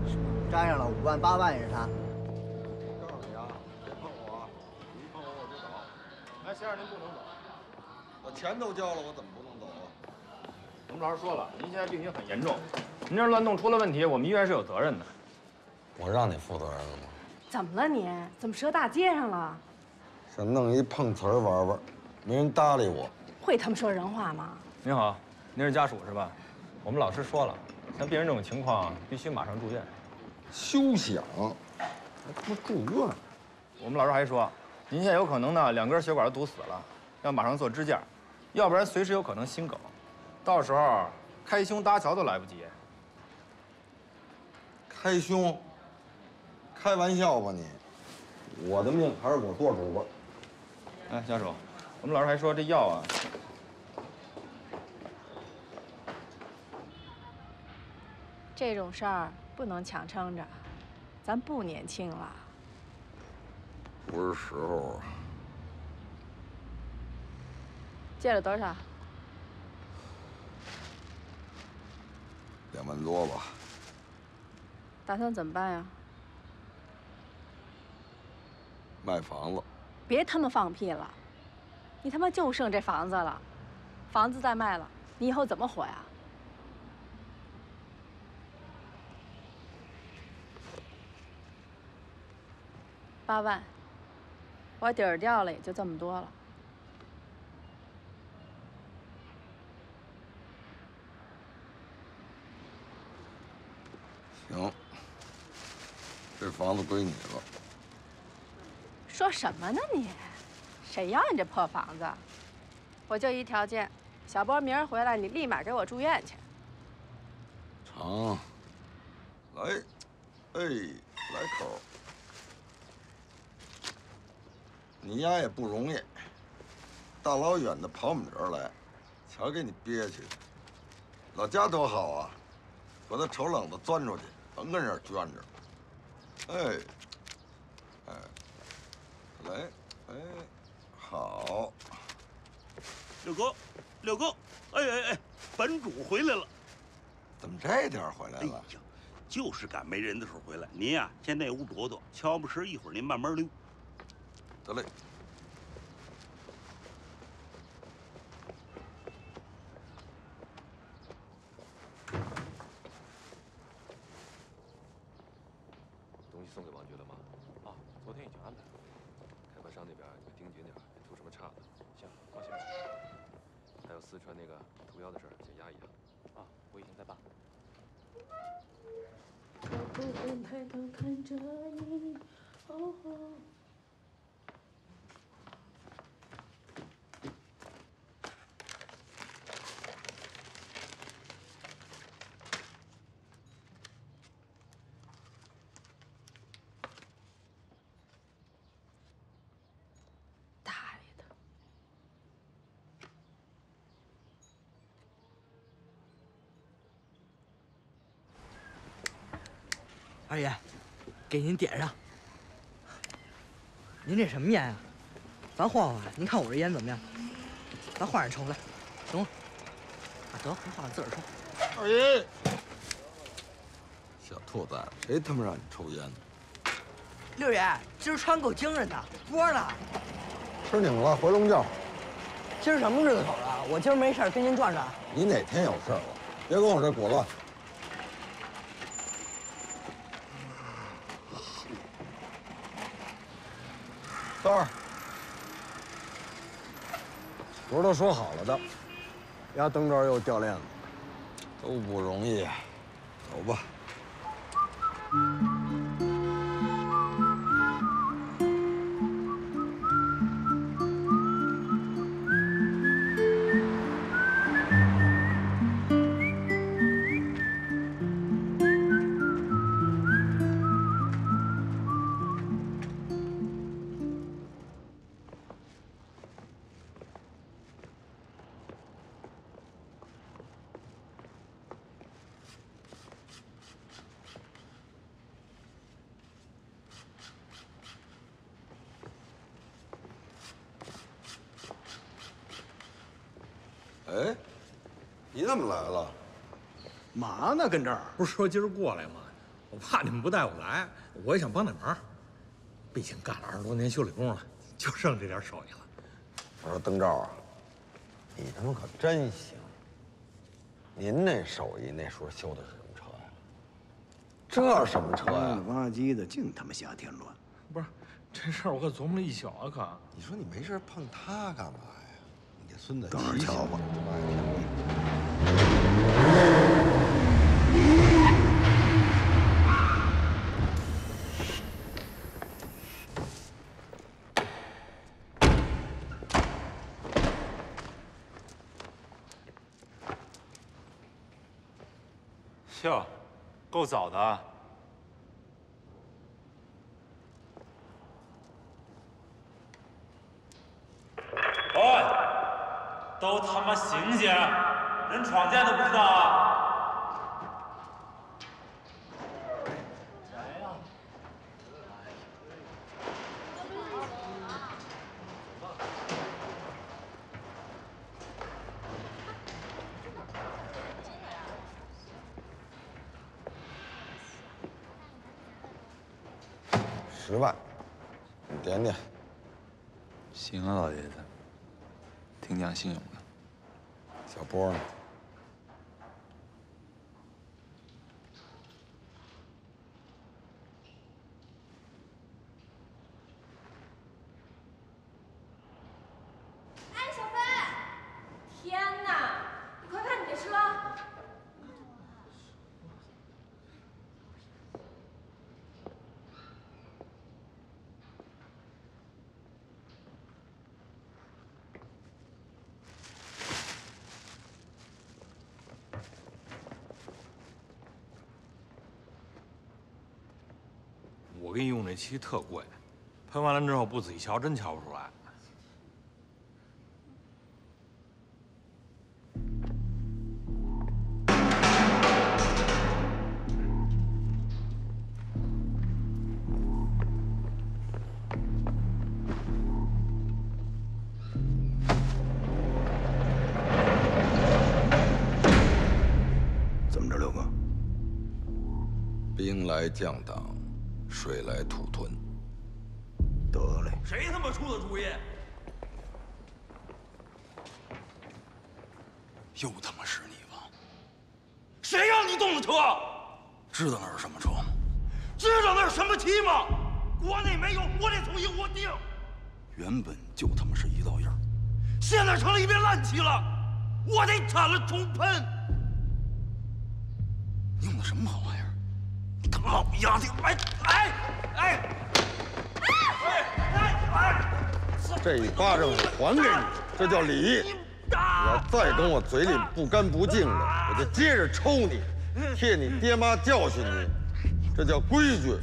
沾上了五万八万也是他。告诉你啊，别碰我，你一碰我我就走。哎，先生您不能走，我钱都交了，我怎么不能走啊？我们老师说了，您现在病情很严重，您这乱动出了问题，我们医院是有责任的。我让你负责任了吗？怎么了你？怎么折大街上了？ 想弄一碰瓷儿玩玩，没人搭理我。会他们说人话吗？您好，您是家属是吧？我们老师说了，像病人这种情况必须马上住院，休想！还他妈住院？我们老师还说，您现在有可能呢，两根血管都堵死了，要马上做支架，要不然随时有可能心梗，到时候开胸搭桥都来不及。开胸？开玩笑吧你！我的命还是我做主吧。哎，家属，我们老师还说这药啊。 这种事儿不能强撑着，咱不年轻了。不是时候。借了多少？两万多吧。打算怎么办呀？卖房子。别他妈放屁了！你他妈就剩这房子了，房子再卖了，你以后怎么活呀？ 八万，我底儿掉了也就这么多了。行，这房子归你了。说什么呢你？谁要你这破房子？我就一条件，小波明儿回来，你立马给我住院去。成。来，哎，来口。 你丫也不容易，大老远的跑我们这儿来，瞧给你憋屈的。老家多好啊，把那丑冷子钻出去，甭跟这儿圈着。哎，哎，来，哎，好。六哥，六哥，哎哎哎，本主回来了。怎么这点儿回来了？哎呀，就是赶没人的时候回来。您呀、啊，先那屋躲躲，悄不实，一会儿您慢慢溜。 得嘞。东西送给王局了吗？啊，昨天已经安排了。开发商那边你们盯紧点，别出什么岔子。行，放心吧。还有四川那个屠妖的事儿，先压一压。啊，我已经在办了。我不敢抬头看着你，哦哦。 二爷，给您点上。您这什么烟啊？咱换换，您看我这烟怎么样？咱换着抽来，行吗？啊，得，您换自个儿抽。二爷，小兔子，谁他妈让你抽烟呢？六爷，今儿穿够精神的，波呢？吃拧了，回笼觉。今儿什么日子口啊？我今儿没事，跟您转转。你哪天有事儿了？别跟我这裹乱。 三儿，不是都说好了的，丫登这儿又掉链子，都不容易，走吧。哎，你怎么来了？嘛呢？跟这儿不是说今儿过来吗？我怕你们不带我来，我也想帮点忙。毕竟干了二十多年修理工了，就剩这点手艺了。我说灯罩啊，你他妈可真行！您那手艺那时候修的是什么车呀？这什么车呀？挖机的，净他妈瞎添乱！不是，这事儿我可琢磨了一宿啊，可。你说你没事碰他干嘛呀？ 孙子，等会儿瞧吧。跳，够早的啊。 保安，都他妈醒醒！人闯进来都不知道啊！谁呀？十万，你点点。行啊，老爷子。 挺讲信用的，小波呢？哎，小飞！天哪，你快看你的车！我给你用这漆特贵，喷完了之后不仔细瞧真瞧不出来。怎么着，六哥？兵来将挡。 水来土屯，得嘞！谁他妈出的主意？又他妈是你吧？谁让你动的车？知道那是什么车吗？知道那是什么漆吗？国内没有，国内统一国定。原本就他妈是一道印儿，现在成了一片烂漆了，我得铲了重喷。你用的什么好玩意儿？ 老丫头，哎哎哎！这一巴掌我还给你，这叫礼义。你要再跟我嘴里不干不净的，我就接着抽你，替你爹妈教训你，这叫规矩，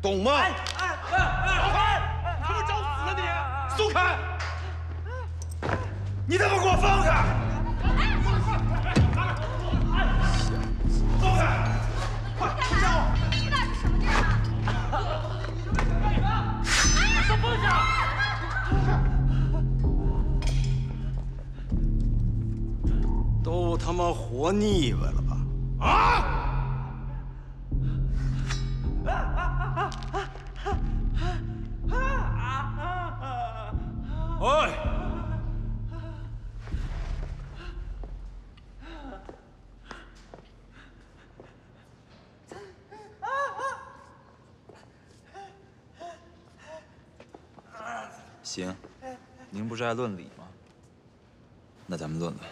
懂吗？哎哎哎！老潘，你他妈找死啊你！松开！你他妈给我放开！ 都他妈活腻歪了吧？啊！哎！行，您不是爱论理吗？那咱们论论。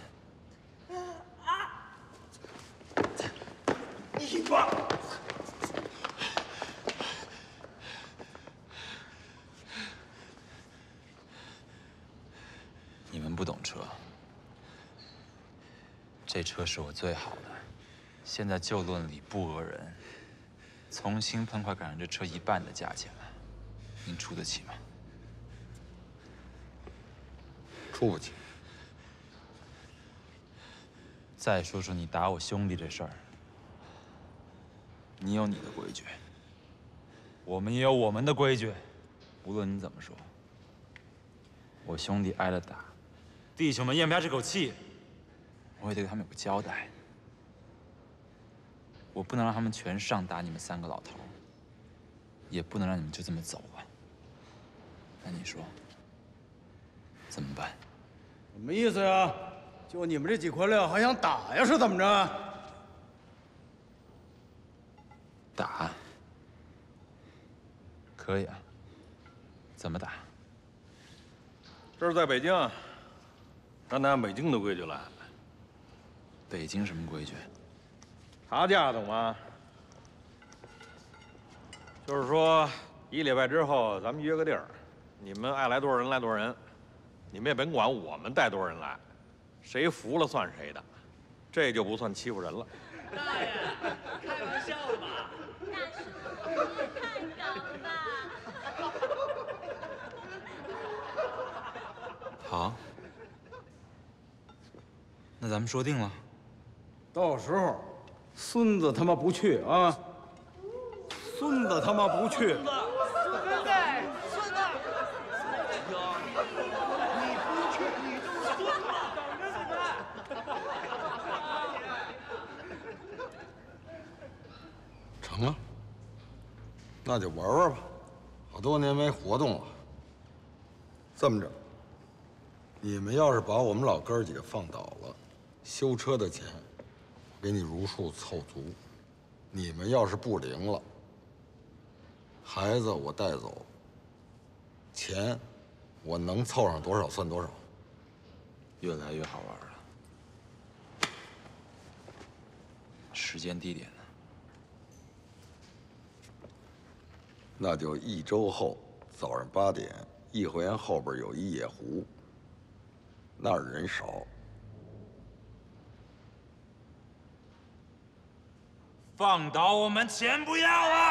你们不懂车，这车是我最好的，现在就论理不讹人，重新喷快赶上这车一半的价钱了，您出得起吗？出不起。再说说你打我兄弟这事儿。 你有你的规矩，我们也有我们的规矩。无论你怎么说，我兄弟挨了打，弟兄们咽不下这口气，我也得给他们有个交代。我不能让他们全上打你们三个老头，也不能让你们就这么走啊。那你说怎么办？什么意思呀？就你们这几块料还想打呀？是怎么着？ 打，可以啊。怎么打？这是在北京，咱得按北京的规矩来。北京什么规矩？爬架懂吗？就是说，一礼拜之后咱们约个地儿，你们爱来多少人来多少人，你们也甭管我们带多少人来，谁服了算谁的，这就不算欺负人了。咱们说定了。到时候，孙子他妈不去啊！孙子他妈不去！孙子，孙子，孙子！你不去，你就是孙子，等着你们！成啊，那就玩玩吧，好多年没活动了。这么着。 你们要是把我们老哥几个放倒了，修车的钱我给你如数凑足；你们要是不灵了，孩子我带走，钱我能凑上多少算多少。越来越好玩了。时间地点呢？那就一周后早上八点，颐和园后边有一野湖。 那儿人少，放倒我们钱不要啊！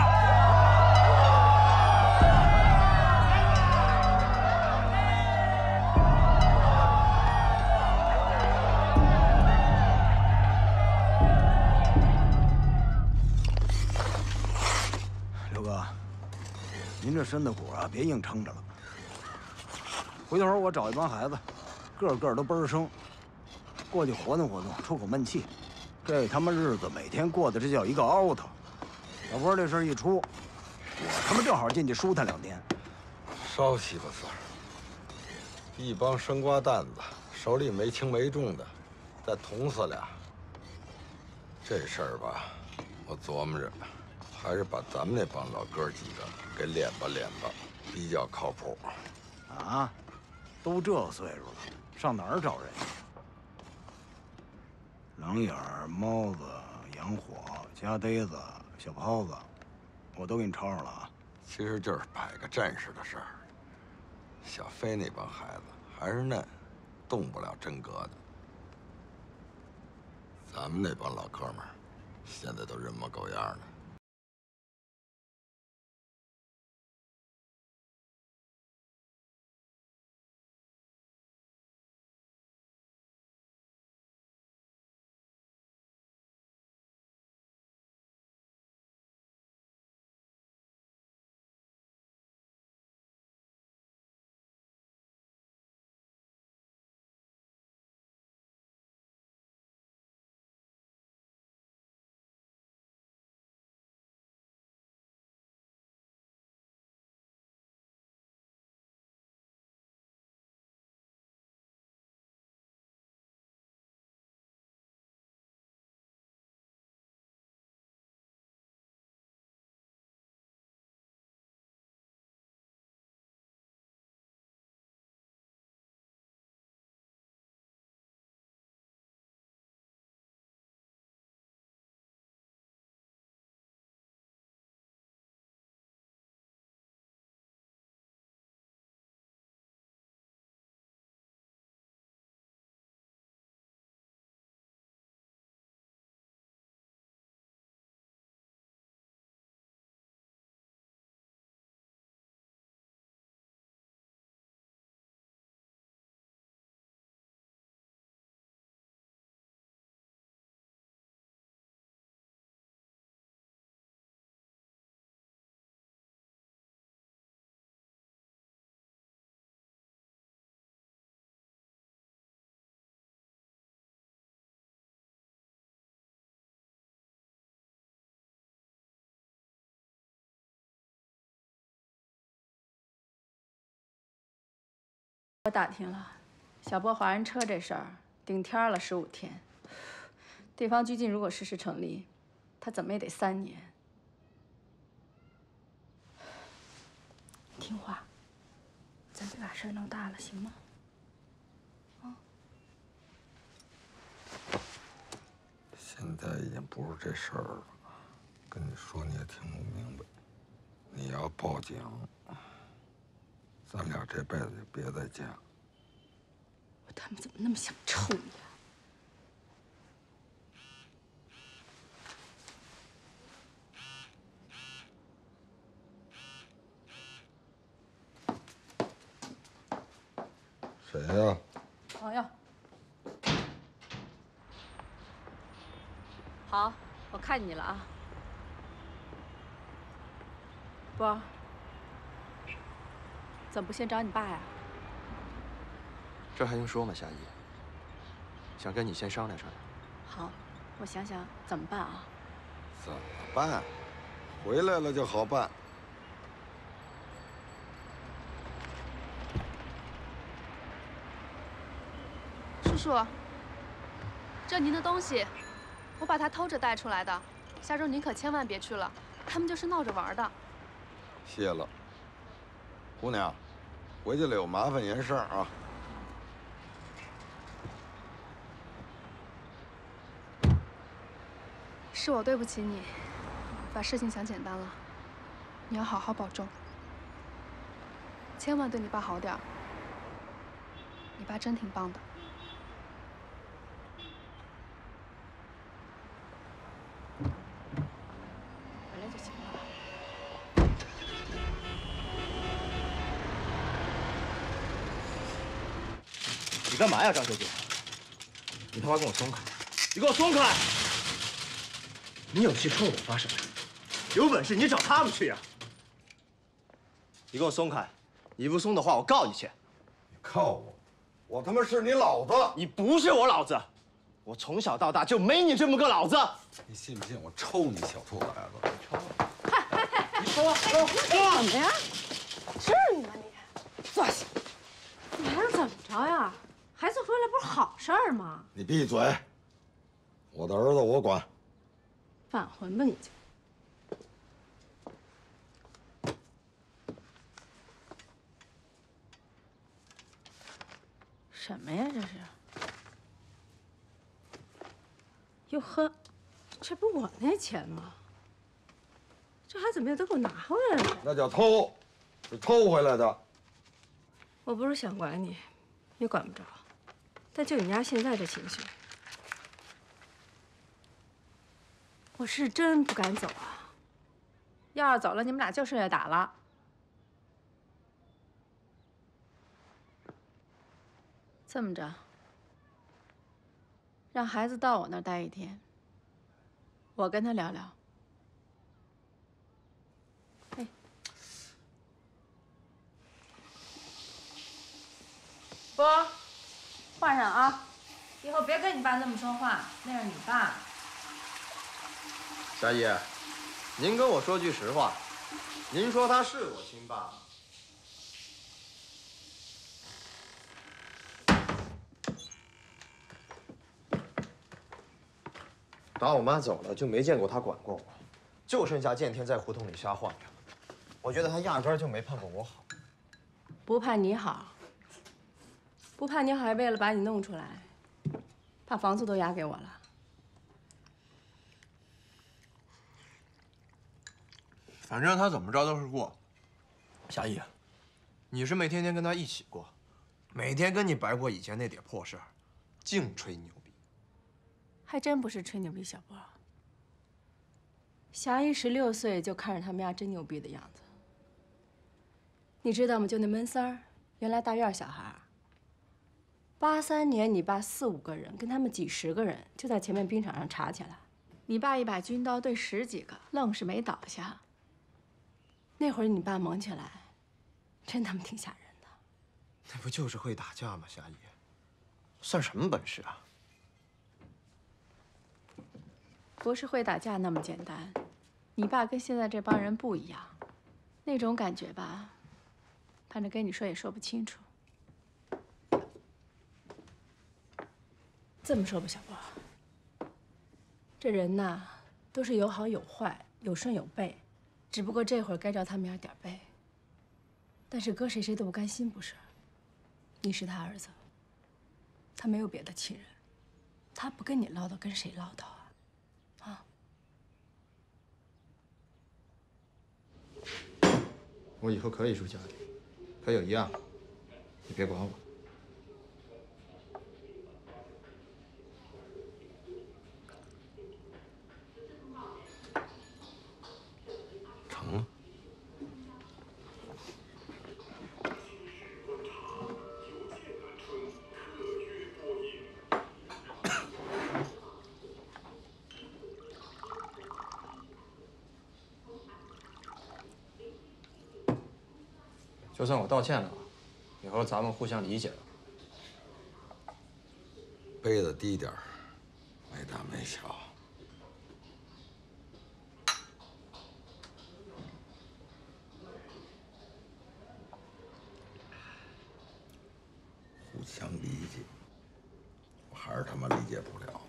刘哥，您这身子骨啊，别硬撑着了。回头我找一帮孩子。 个个都倍儿生，过去活动活动，出口闷气。这他妈日子每天过的这叫一个凹头。要不是这事儿一出，我他妈正好进去舒坦两天。烧西瓜丝儿，一帮生瓜蛋子，手里没轻没重的，再捅死俩。这事儿吧，我琢磨着，还是把咱们那帮老哥几个给敛吧敛吧，比较靠谱。啊，都这岁数了。 上哪儿找人去？狼眼儿、猫子、洋火、家呆子、小泡子，我都给你抄上了啊！其实就是摆个阵势的事儿。小飞那帮孩子还是嫩，动不了真格的。咱们那帮老哥们儿，现在都人模狗样的。 我打听了，小波划人车这事儿顶天了十五天。地方拘禁如果事实成立，他怎么也得三年。听话，咱别把事儿闹大了，行吗？啊！现在已经不是这事儿了，跟你说你也听不明白。你要报警。 咱俩这辈子就别再见了。我他妈怎么那么想抽你啊？谁呀？朋友。看你了啊！波，怎么不先找你爸呀？这还用说吗，霞姨？想跟你先商量商量。好，我想想怎么办啊？怎么办？回来了就好办。 叔叔，这您的东西，我把它偷着带出来的。下周您可千万别去了，他们就是闹着玩的。谢了，姑娘，回去了有麻烦您事儿啊。是我对不起你，把事情想简单了。你要好好保重，千万对你爸好点儿。你爸真挺棒的。 你干嘛呀，张秋瑾？你他妈给我松开！你给我松开！你有气冲我发什么？有本事你找他们去呀！你给我松开！你不松的话，我告你去！你告我？我他妈是你老子！你不是我老子！我从小到大就没你这么个老子！你信不信我抽你小兔崽子？抽！嗨嗨嗨！你说说说怎么呀？至于吗你？坐下。你还是怎么着呀？ 孩子回来不是好事儿吗？你闭嘴！我的儿子我管。返魂吧你就！什么呀这是？哟呵，这不我那钱吗？这还怎么也得给我拿回来了。那叫偷，是偷回来的。我不是想管你，也管不着。 但就你丫现在这情绪，我是真不敢走啊！要是走了，你们俩就剩下打了。这么着，让孩子到我那儿待一天，我跟他聊聊。哎，不。 换上啊！以后别跟你爸那么说话，那是你爸。霞姨，您跟我说句实话，您说他是我亲爸吗？打我妈走了就没见过他管过我，就剩下见天在胡同里瞎晃悠。我觉得他压根儿就没盼过我好，不盼你好。 不怕你好，还为了把你弄出来，怕房租都押给我了。反正他怎么着都是过。霞姨，你是没天天跟他一起过，每天跟你白过以前那点破事儿，净吹牛逼。还真不是吹牛逼，小波。霞姨十六岁就看着他们家真牛逼的样子，你知道吗？就那闷三儿，原来大院小孩。 八三年，你爸四五个人，跟他们几十个人就在前面冰场上查起来。你爸一把军刀对十几个，愣是没倒下。那会儿你爸猛起来，真他妈挺吓人的。那不就是会打架吗？霞姨，算什么本事啊？不是会打架那么简单。你爸跟现在这帮人不一样，那种感觉吧，反正跟你说也说不清楚。 这么说吧，小波，这人呐，都是有好有坏，有顺有背，只不过这会儿该着他们家点背。但是搁谁谁都不甘心，不是？你是他儿子，他没有别的亲人，他不跟你唠叨，跟谁唠叨啊？啊！我以后可以住家里，可有一样，你别管我。就算我道歉了，以后咱们互相理解了。背的低点儿，没大没小。 互相理解，我还是他妈理解不了。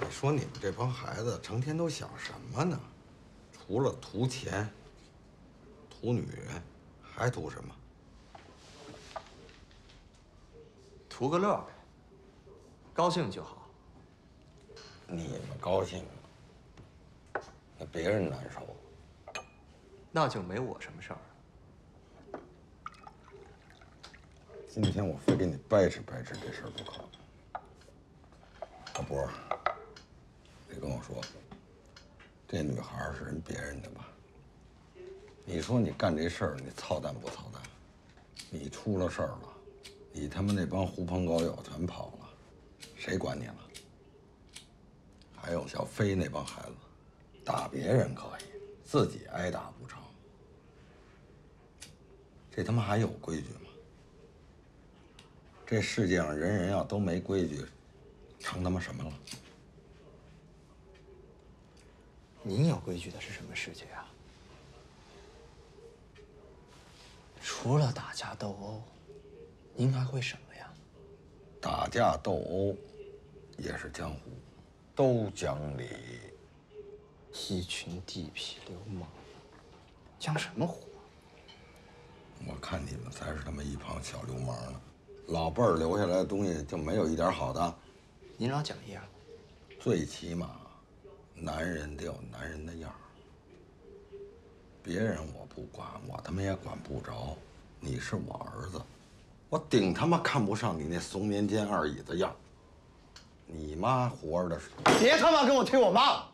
你说你们这帮孩子成天都想什么呢？除了图钱、图女人，还图什么？图个乐呗，高兴就好。你们高兴，那别人难受，那就没我什么事儿。 今天我非给你掰扯掰扯这事儿不可。老伯，你跟我说，这女孩是人别人的吧？你说你干这事儿，你操蛋不操蛋？你出了事儿了，你他妈那帮狐朋狗友全跑了，谁管你了？还有小飞那帮孩子，打别人可以，自己挨打不成？这他妈还有规矩吗？ 这世界上人人要都没规矩，成他妈什么了？你有规矩的是什么世界啊？除了打架斗殴，您还会什么呀？打架斗殴也是江湖，都讲理。一群地痞流氓，讲什么虎？我看你们才是他妈一帮小流氓呢。 老辈儿留下来的东西就没有一点好的。您老讲一样，最起码，男人得有男人的样儿。别人我不管，我他妈也管不着。你是我儿子，我顶他妈看不上你那怂民间二椅子样儿。你妈活着的时候，别他妈跟我提我妈。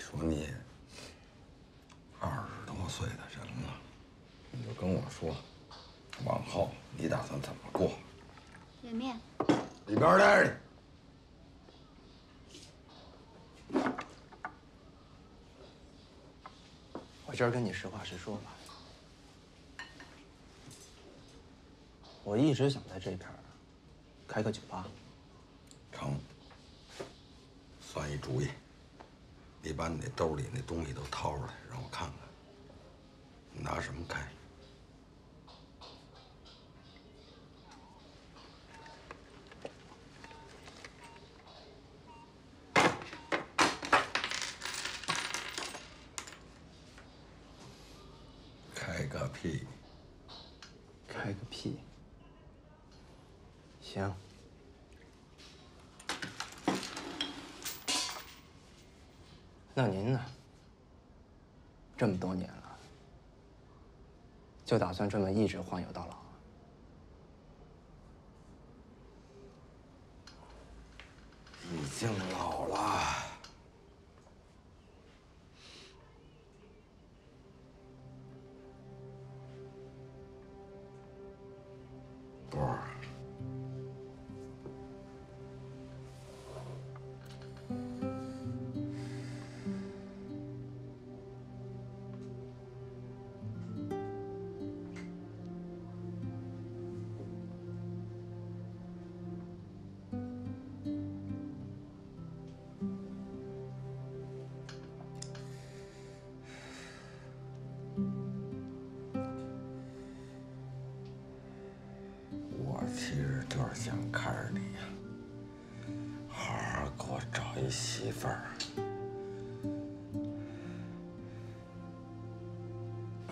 说你二十多岁的人了，你就跟我说，往后你打算怎么过？脸面。里边待着。今儿跟你实话实说吧，我一直想在这片儿开个酒吧。成，算一主意。你把你那兜里那东西都掏出来，让我看看，你拿什么开？ 开个屁！开个屁！行。那您呢？这么多年了，就打算这么一直晃悠到老？已经老了。 波儿，我其实就是想看着你呀，好好给我找一媳妇儿。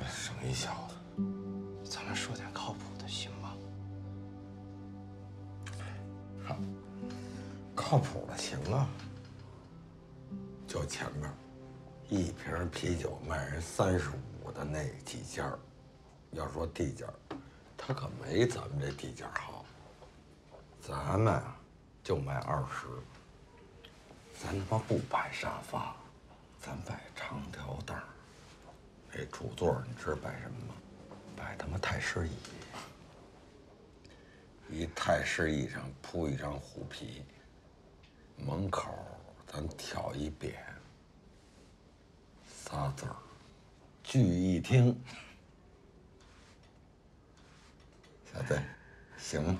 生一小子，咱们说点靠谱的，行吗？好，靠谱的行啊。就前面一瓶啤酒卖人三十五的那几家，要说地价。 他可没咱们这地价好，咱们啊就卖二十，咱他妈不摆沙发，咱摆长条凳儿。那主座你知道摆什么吗？摆他妈太师椅。一太师椅上铺一张虎皮，门口咱挑一匾，仨字儿，聚义厅。 小子，行吗？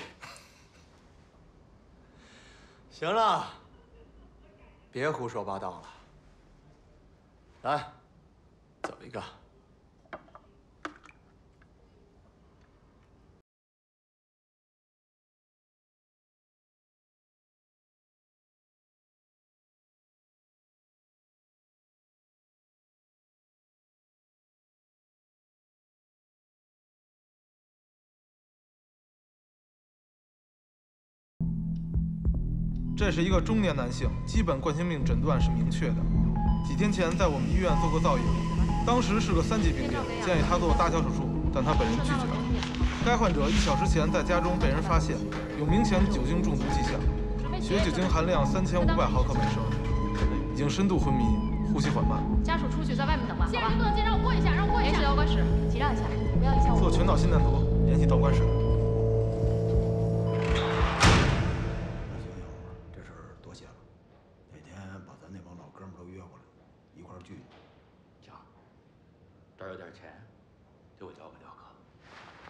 行了，别胡说八道了。来，走一个。这是一个中年男性，基本冠心病诊断是明确的。几天前在我们医院做过造影，当时是个三级病变，建议他做搭桥手术，但他本人拒绝了。该患者一小时前在家中被人发现，有明显酒精中毒迹象，血酒精含量三千五百毫克每升，已经深度昏迷，呼吸缓慢。家属出去在外面等吧，好吧？不能进，让我过一下，让我过一下。延期导管室，请让一下，不要影响我。做全脑心电图，延期导管室。 这儿有点钱，给我交个表格。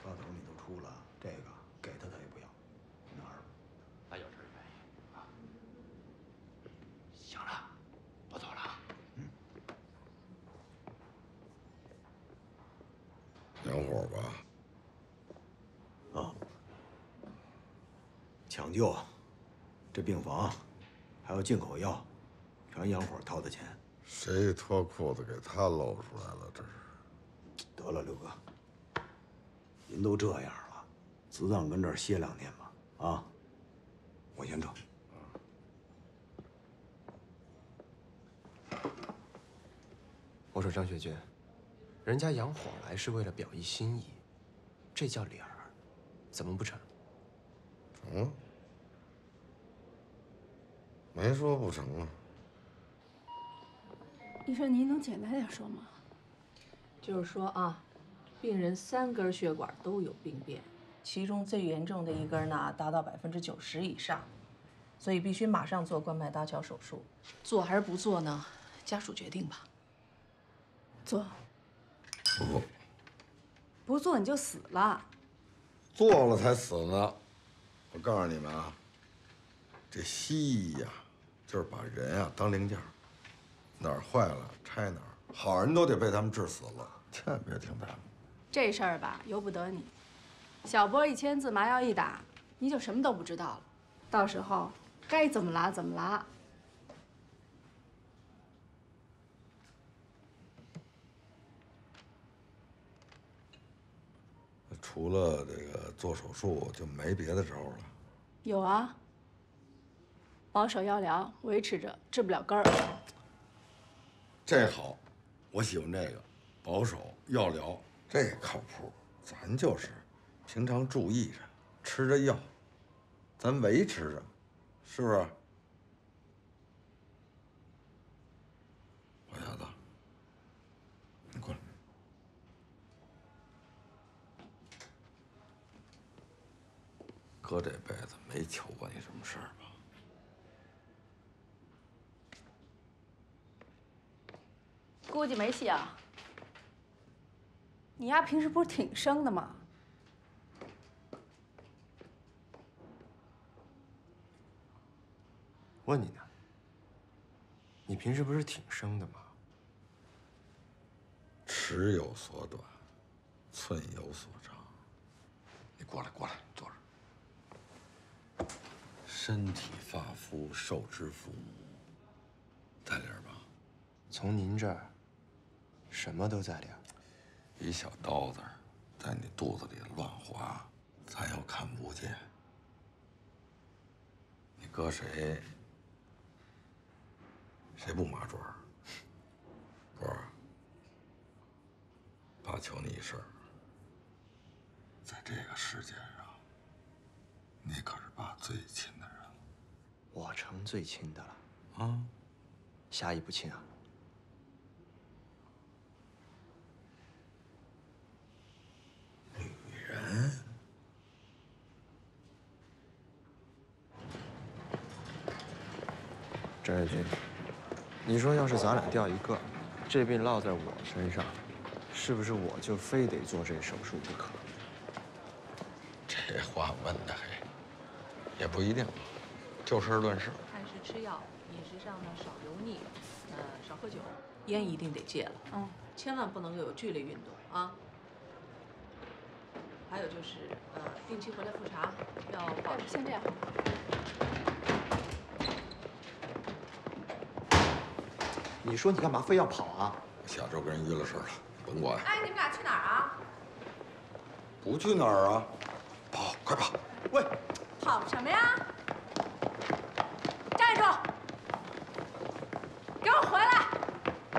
发头你都出了，这个给他他也不要，哪儿？那有事愿意啊。行了，我走了。嗯。两伙吧。啊。抢救，这病房，还有进口药，全洋伙掏的钱。谁脱裤子给他露出来了？这是。 得了，刘哥，您都这样了，自当跟这儿歇两天吧。啊，我先走。我说张学军，人家洋火来是为了表一心意，这叫理儿，怎么不成？嗯，没说不成啊。医生，您能简单点说吗？ 就是说啊，病人三根血管都有病变，其中最严重的一根呢达到百分之九十以上，所以必须马上做冠脉搭桥手术。做还是不做呢？家属决定吧。做。服。不做你就死了。做了才死呢。我告诉你们啊，这西医呀，就是把人啊当零件，哪儿坏了拆哪儿，好人都得被他们治死了。千万别听他们。这事儿吧，由不得你。小波一签字，麻药一打，你就什么都不知道了。到时候该怎么拉怎么拉。 除了这个做手术，就没别的招了。有啊，保守药疗维持着，治不了根儿。这好，我喜欢这个保守药疗，这个靠谱。咱就是平常注意着，吃着药，咱维持着，是不是？老小子，你过来。 哥这辈子没求过你什么事儿吧？估计没戏啊！你丫平时不是挺生的吗？问你呢，你平时不是挺生的吗？尺有所短，寸有所长。你过来，过来，坐着。 身体发肤受之父母，在理儿吧？从您这儿，什么都在理儿。一小刀子在你肚子里乱划，咱又看不见。你搁谁，谁不麻爪？波儿，爸求你一事儿，在这个世界上，你可是爸最亲的人。 我成最亲的了啊，狭义不亲啊。女人，张瑞军，你说要是咱俩掉一个，这病落在我身上，是不是我就非得做这手术不可？这话问的嘿，也不一定。 就事论事，按时吃药，饮食上呢少油腻，呃，少喝酒，烟一定得戒了，嗯，千万不能又有剧烈运动啊。还有就是，呃，定期回来复查，要保持。先这样。你说你干嘛非要跑啊？我下周跟人约了事儿了，甭管。哎，你们俩去哪儿啊？不去哪儿啊？跑，快跑！喂，跑什么呀？ 站住！给我回来！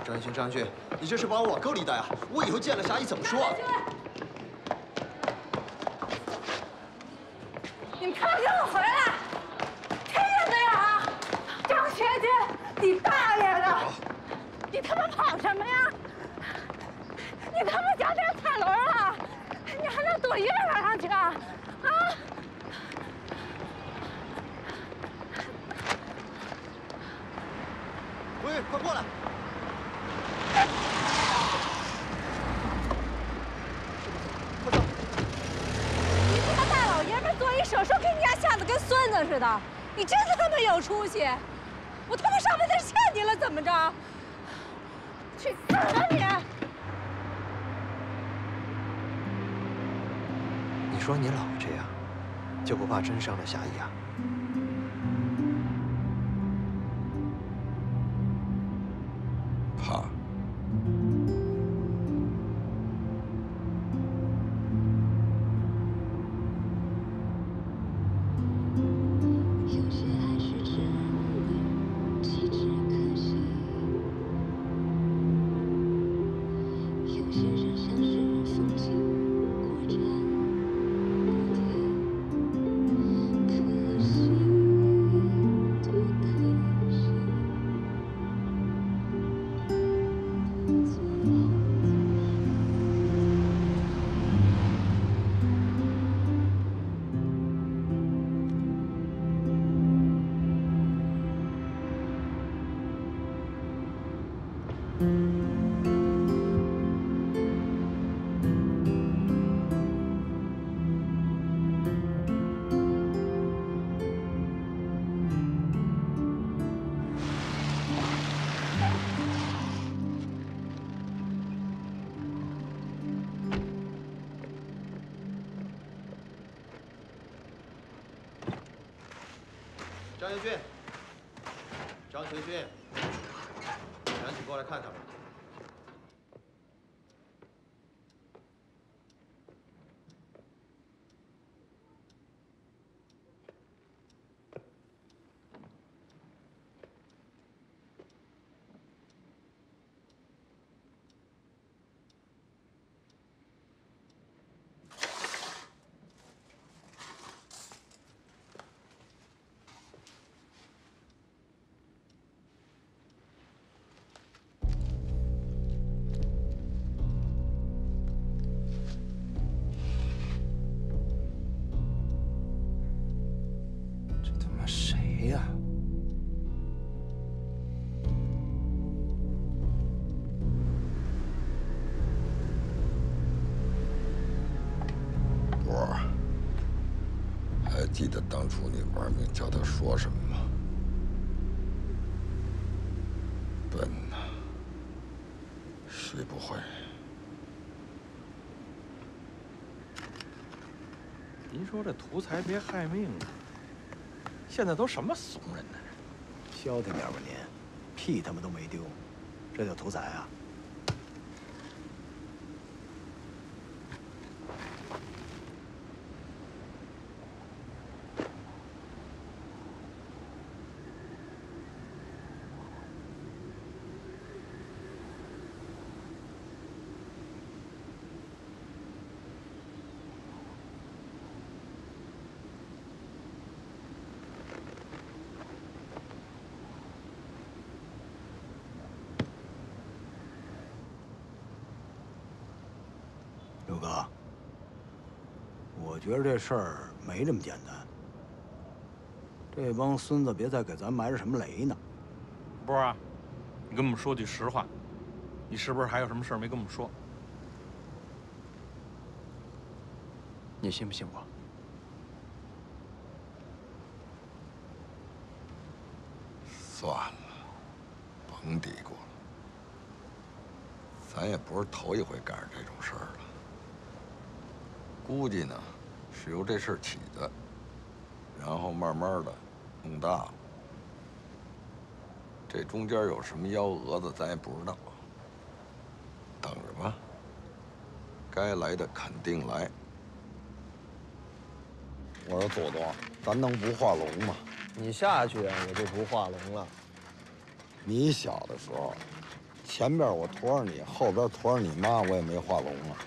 张云军，张云军，你这是把我往沟里带啊！我以后见了狭义怎么说啊？你们他妈给我回来！听着没有啊？张学军，你大爷的！你他妈跑什么呀？你他妈脚底下踩轮了？你还能躲一个人上去啊？啊！ 快过来！快走！你他妈大老爷们做一手术，给你家吓得跟孙子似的，你真是他妈有出息！我他妈上辈子欠你了，怎么着？去死吧你！你说你老这样，就不怕真伤了狭义啊？ 怕，有些爱是只能弃之可惜，有些人像是风景，过站。张学军，张学军，赶紧过来看看吧。记得当初你玩命叫他说什么吗？笨呐，学不会。您说这图财别害命啊！现在都什么怂人呢？消停点吧您，屁他妈都没丢，这叫图财啊！ 我觉得这事儿没这么简单。这帮孙子别再给咱埋着什么雷呢。波儿啊，你跟我们说句实话，你是不是还有什么事儿没跟我们说？你信不信我？算了，甭嘀咕了。咱也不是头一回赶上这种事儿了。估计呢。 是由这事儿起的，然后慢慢的弄大了。这中间有什么幺蛾子，咱也不知道。等着吧，该来的肯定来。我说左东，咱能不画龙吗？你下去啊，我就不画龙了。你小的时候，前边我驮着你，后边驮着你妈，我也没画龙啊。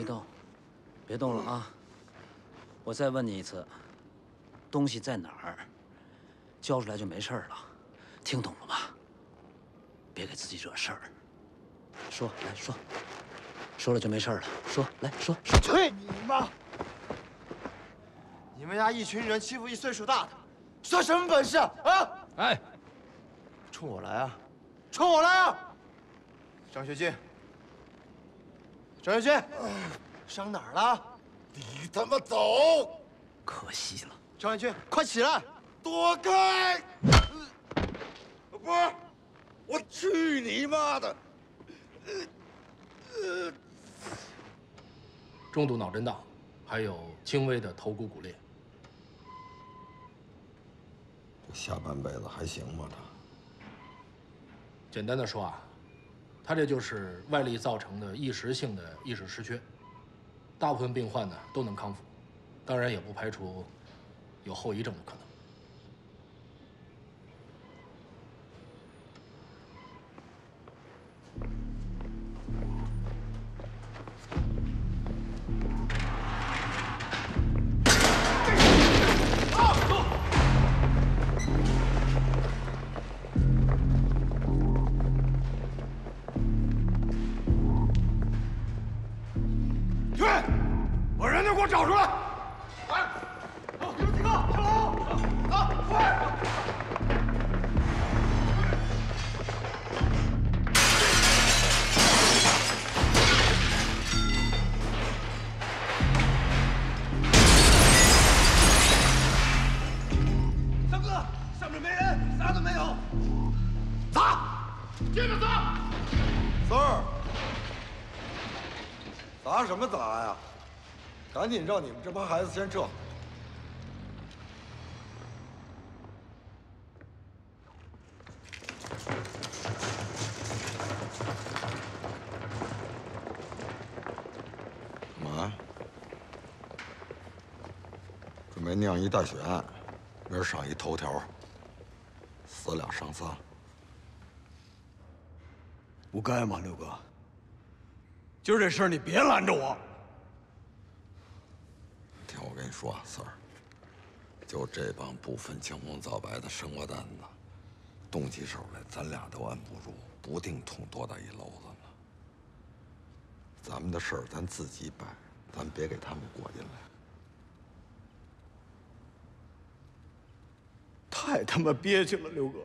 别动，别动了啊！我再问你一次，东西在哪儿？交出来就没事了，听懂了吧？别给自己惹事儿。说，来说，说了就没事了。说，来说，说。去你妈！你们家一群人欺负一岁数大的，算什么本事啊？哎，冲我来啊！冲我来啊！张学军。 张学军，伤哪儿了？你他妈走！可惜了。张学军，快起来，躲开！不是，我去你妈的！重度脑震荡，还有轻微的头骨骨裂。这下半辈子还行吗？他？简单的说啊。 他这就是外力造成的一时性的意识失缺，大部分病患呢都能康复，当然也不排除有后遗症的可能。赶紧让你们这帮孩子先撤！干嘛？准备酿一大血案，明儿上一头条，死俩伤仨。不该嘛，六哥！今儿这事儿你别拦着我。 我跟你说啊，四儿，就这帮不分青红皂白的生瓜蛋子，动起手来，咱俩都按不住，不定捅多大一篓子呢。咱们的事儿咱自己摆，咱别给他们裹进来。太他妈憋屈了，刘哥！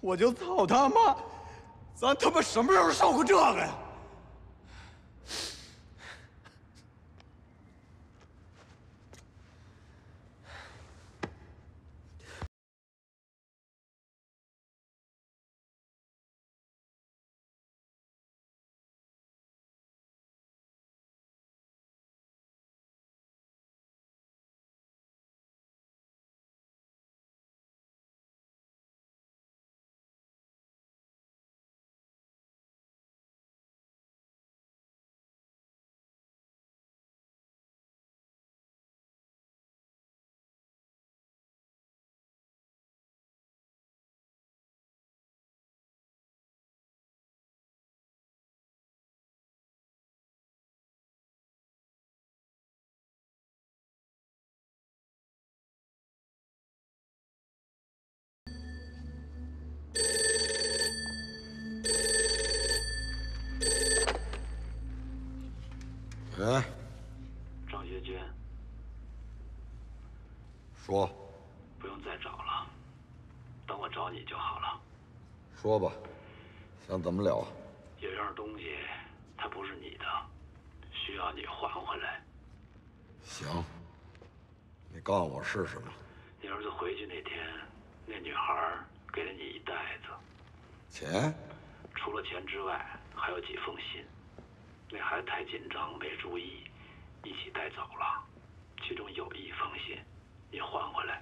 我就操他妈，咱他妈什么时候受过这个呀？ 哎，张学军，说，不用再找了，等我找你就好了。说吧，想怎么了？有样东西，它不是你的，需要你还回来。行，你告诉我是什么？你儿子回去那天，那女孩给了你一袋子钱，除了钱之外，还有几封信。 那孩子太紧张，没注意，一起带走了。其中有一封信，你还回来，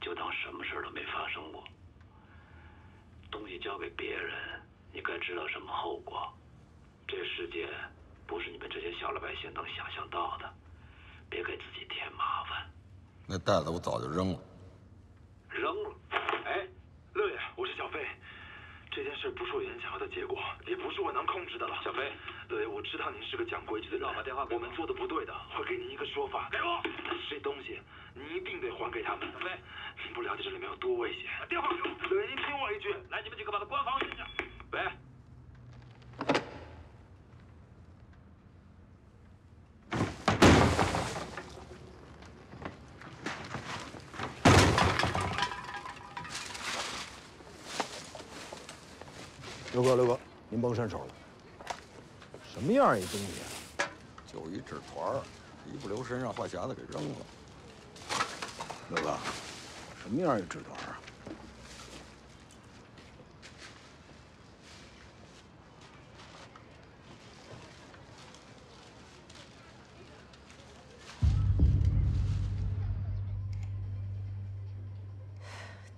就当什么事都没发生过。东西交给别人，你该知道什么后果。这世界不是你们这些小老百姓能想象到的，别给自己添麻烦。那袋子我早就扔了。扔了？哎，乐爷，我是小飞。这件事不是我原想要的结果，也不是我能控制的了。小飞。对，我知道您是个讲规矩的人。把电话给我，我们做的不对的，会给您一个说法。给我，这东西你一定得还给他们。对，您不了解这里面有多危险。把电话给我。对，您听我一句，来，你们几个把他关房运下。喂。 刘哥，刘哥，您甭伸手了。什么样一东西啊？就一纸团，一不留神让话匣子给扔了。刘哥，什么样一纸团啊？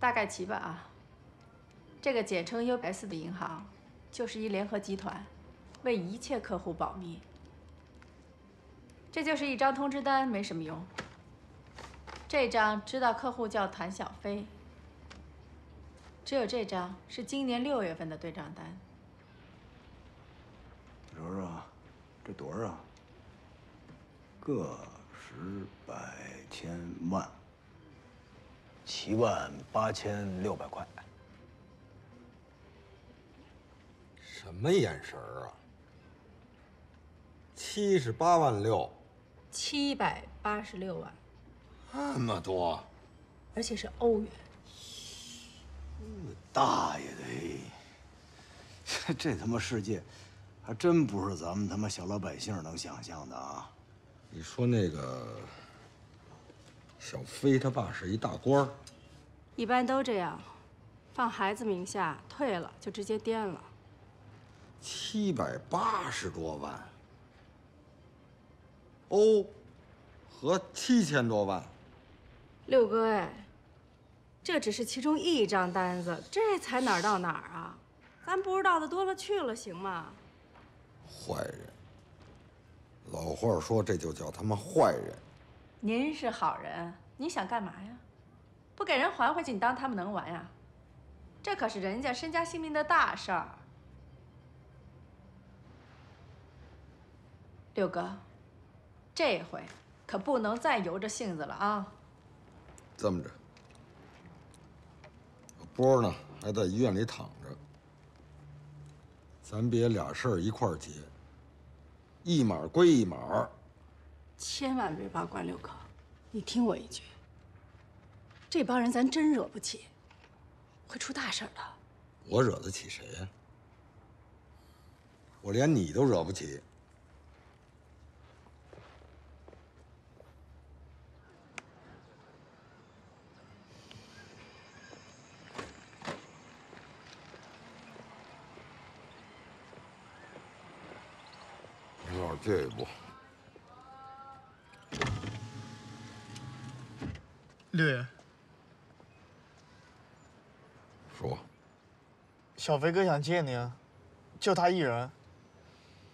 大概齐吧啊。 这个简称 U S 的银行，就是一联合集团，为一切客户保密。这就是一张通知单，没什么用。这张知道客户叫谭小飞，只有这张是今年六月份的对账单。你瞅瞅，这多少啊？个十百千万，七万八千六百块。 什么眼神儿啊！七十八万六，七百八十六万，那么多，而且是欧元。大爷的，这这他妈世界，还真不是咱们他妈小老百姓能想象的啊！你说那个小飞他爸是一大官儿，一般都这样，放孩子名下，退了就直接颠了。 七百八十多万欧和七千多万，六哥哎，这只是其中一张单子，这才哪儿到哪儿啊？咱不知道的多了去了，行吗？坏人，老话说这就叫他妈坏人。您是好人，您想干嘛呀？不给人还回去，你当他们能玩呀？这可是人家身家性命的大事儿。 六哥，这回可不能再由着性子了啊！这么着，波呢还在医院里躺着，咱别俩事儿一块儿结，一码归一码。千万别八卦，六哥，你听我一句，这帮人咱真惹不起，会出大事的。我惹得起谁呀？我连你都惹不起。 这一步，六爷，说，小飞哥想见您，就他一人，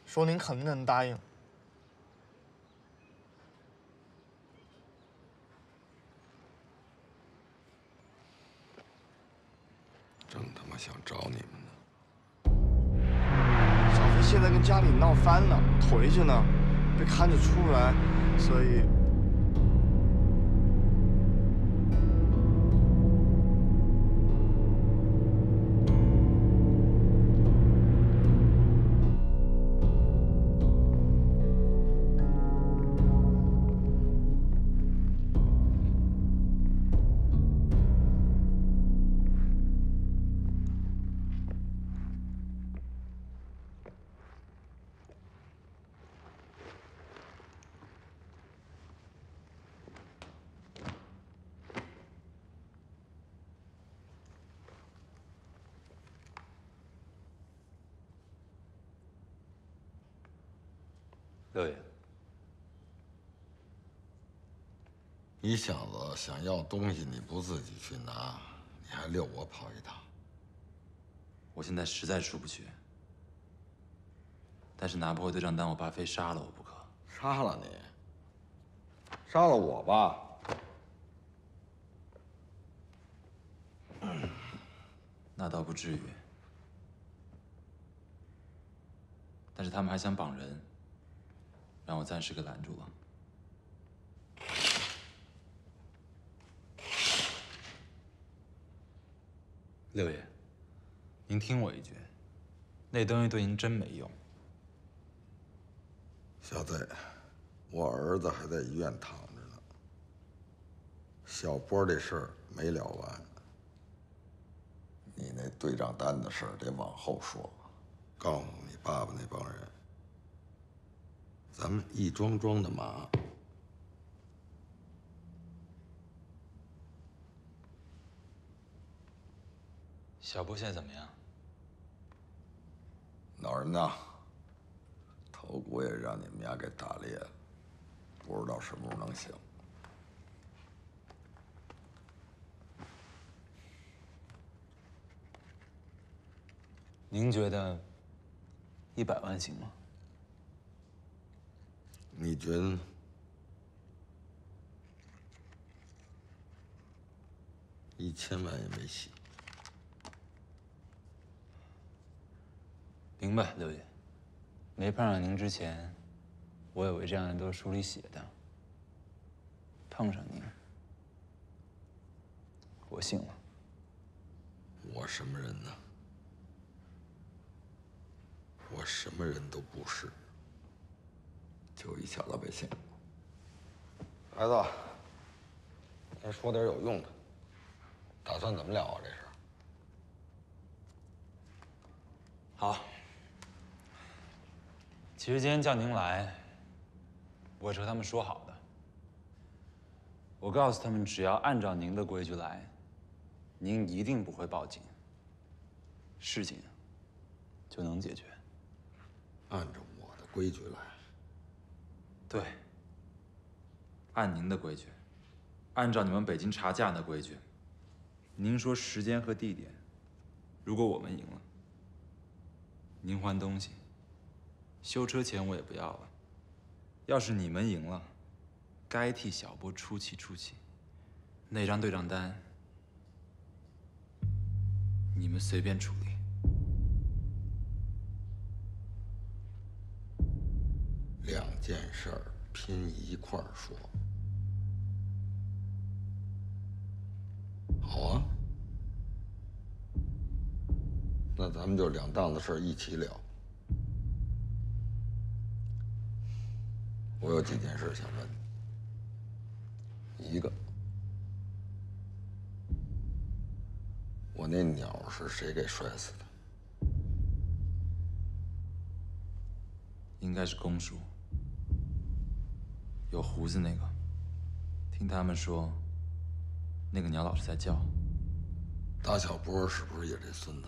说您肯定能答应。正他妈想找你们呢。 现在跟家里闹翻了，回去呢，被看着出不来，所以六爷，你小子想要东西，你不自己去拿，你还溜我跑一趟。我现在实在出不去，但是拿不回对账单，我爸非杀了我不可。杀了你？杀了我吧？那倒不至于。 但但是他们还想绑人，让我暂时给拦住了。 六爷，您听我一句，那东西对您真没用。小子，我儿子还在医院躺着呢。小波这事儿没了完，你那对账单的事儿得往后说。告诉你爸爸那帮人，咱们一桩桩的码。 小波现在怎么样？哪儿呢？头骨也让你们家给打裂了，不知道什么时候能醒。您觉得一百万行吗？你觉得呢？ 一千万也没戏。 明白，六爷。没碰上您之前，我以为这样的都是书里写的。碰上您，我信了。我什么人呢？我什么人都不是，就一小老百姓。孩子，咱说点有用的。打算怎么聊啊？这事儿。好。 其实今天叫您来，我是和他们说好的。我告诉他们，只要按照您的规矩来，您一定不会报警，事情就能解决。按照我的规矩来。对，按您的规矩，按照你们北京查价的规矩。您说时间和地点，如果我们赢了，您还东西。 修车钱我也不要了，要是你们赢了，该替小波出气出气。那张对账单，你们随便处理。两件事儿拼一块儿说。好啊，那咱们就两档子事儿一起聊。 我有几件事想问你。一个，我那鸟是谁给摔死的？应该是公叔，有胡子那个。听他们说，那个鸟老是在叫。打小波是不是也这孙子？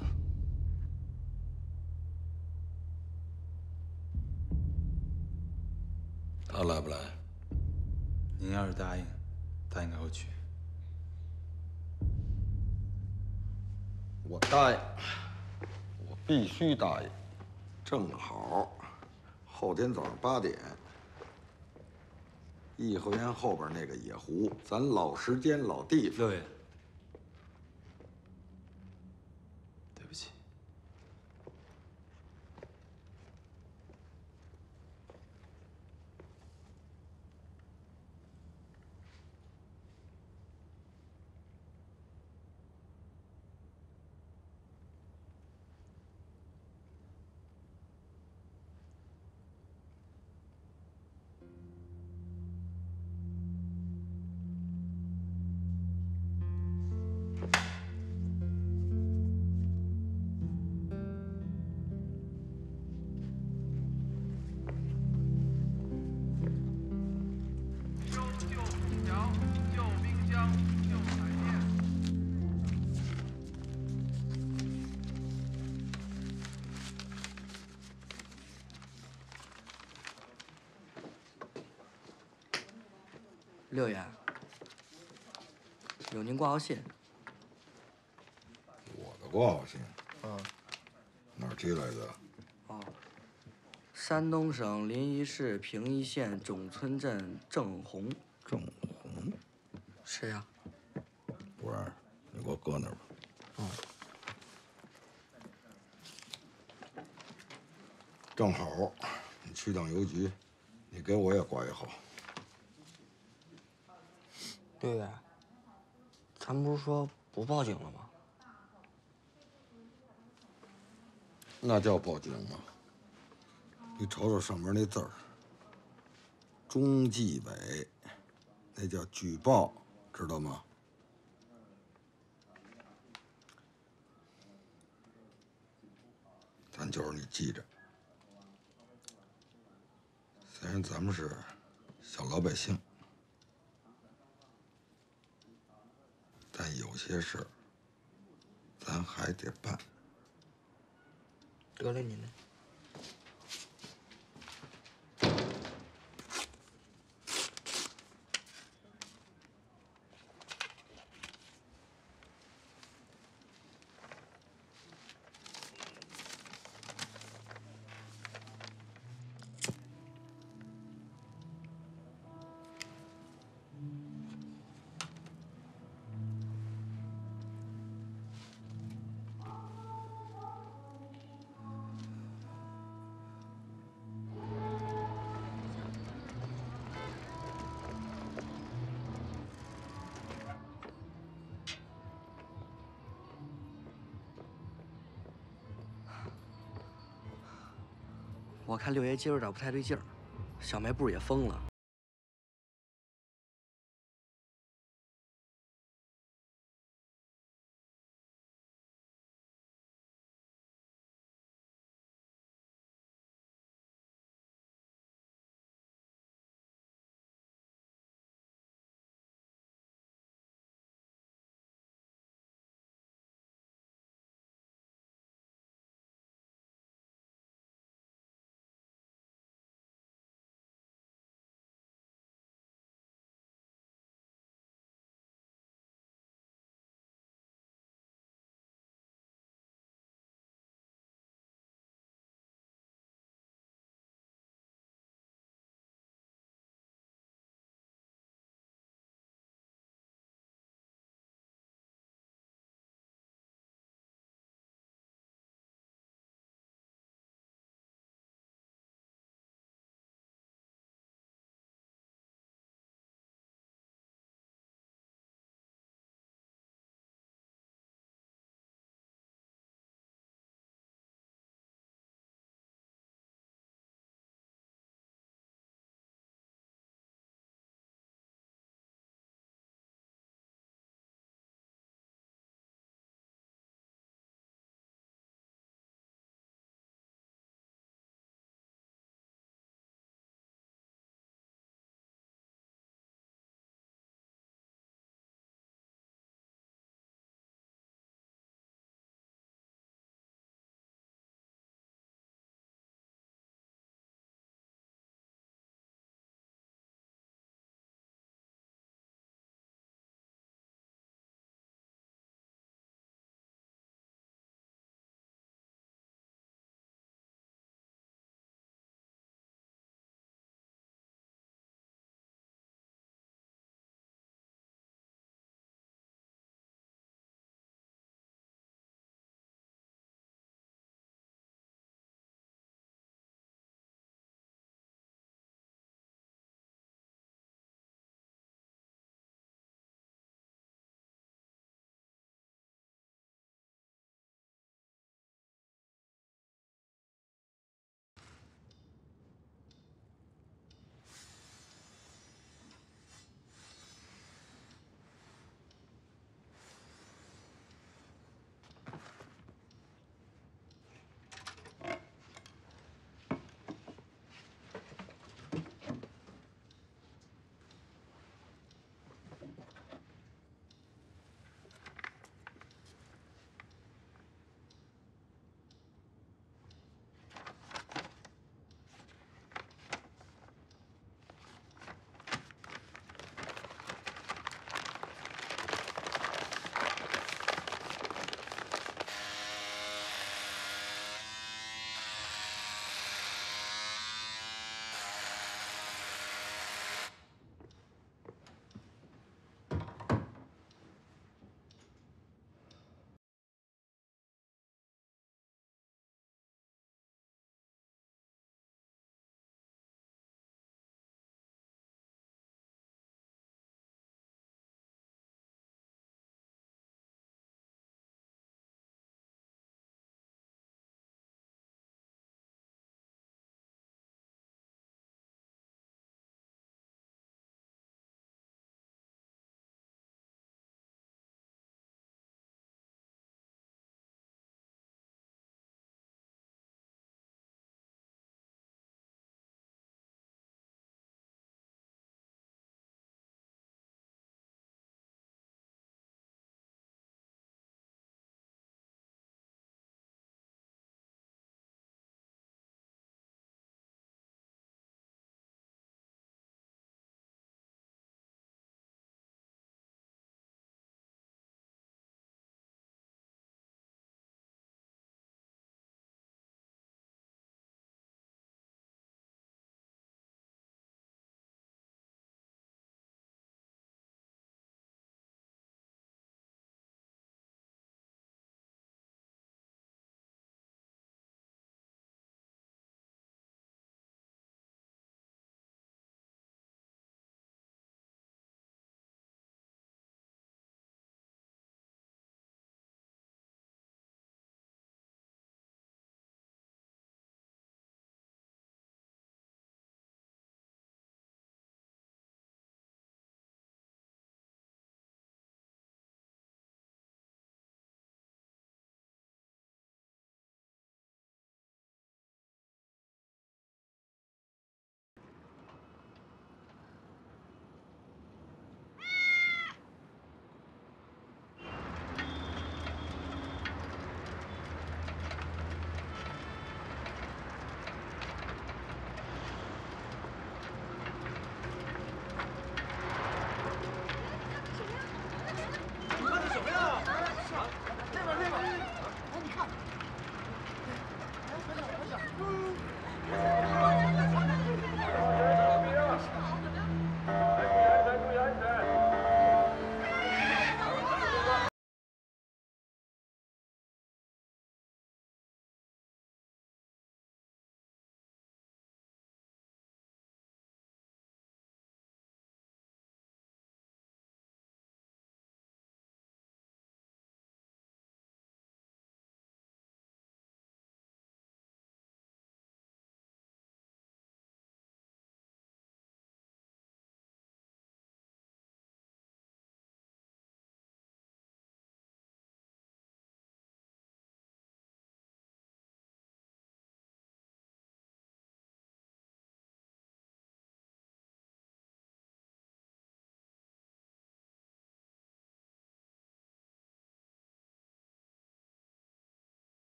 他来不来？您要是答应，他应该会去。我答应，我必须答应。正好，后天早上八点，颐和园后边那个野湖，咱老时间老地方。对。对不起。 六爷，有您挂号信。我的挂号信？嗯。哪儿寄来的？哦，山东省临沂市平邑县种村镇郑红。郑红？是呀。不然，你给我搁那儿吧。嗯。正好你去趟邮局，你给我也挂一号。六月，咱不是说不报警了吗？那叫报警吗？你瞅瞅上面那字儿，中纪委，那叫举报，知道吗？ 咱就是你记着，虽然咱们是小老百姓，但有些事咱还得办。得了，你呢？我看六爷今儿有点不太对劲儿，小卖部也封了。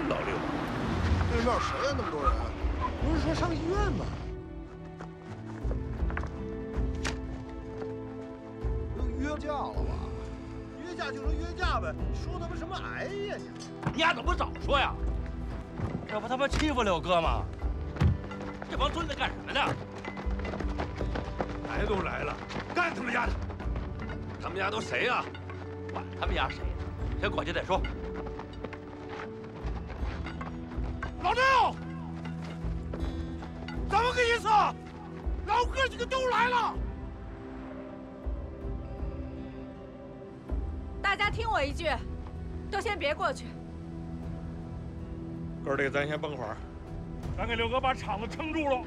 是老六。那庙谁呀？那么多人？不是说上医院吗？都约架了吧？约架就说约架呗，说他妈什么哎呀你？你丫怎么不早说呀？这不他妈欺负六哥吗？这帮孙子干什么呢？来都来了，干他们家的！他们家都谁呀？管他们家谁呢？先管去再说。 老六，咱们个意思，老哥几个都来了。大家听我一句，都先别过去。哥儿几个，咱先崩会儿，咱给六哥把场子撑住了。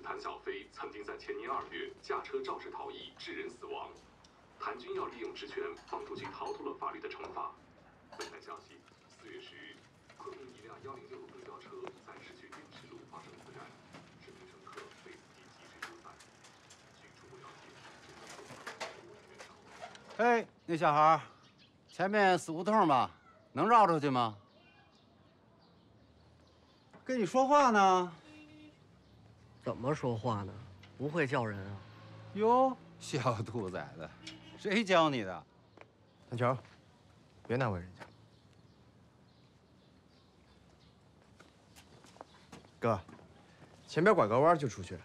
子谭小非曾经在前年二月驾车肇事逃逸致人死亡。谭军要利用职权帮助其逃脱了法律的惩罚。本台消息，四月十日，昆明一辆幺零六公交车在市区滇池路发生自燃，十名乘客被司机及时疏散。据初步了解，哎，那小孩，前面死胡同吧，能绕出去吗？ 跟你说话呢，怎么说话呢？不会叫人啊！哟，小兔崽子，谁教你的？谭球，别难为人家。哥，前边拐个弯就出去了。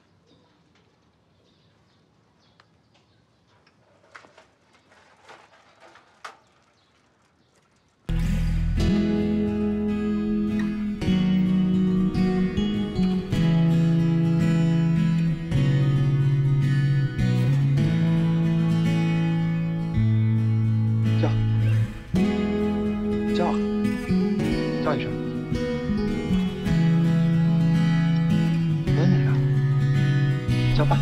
走吧。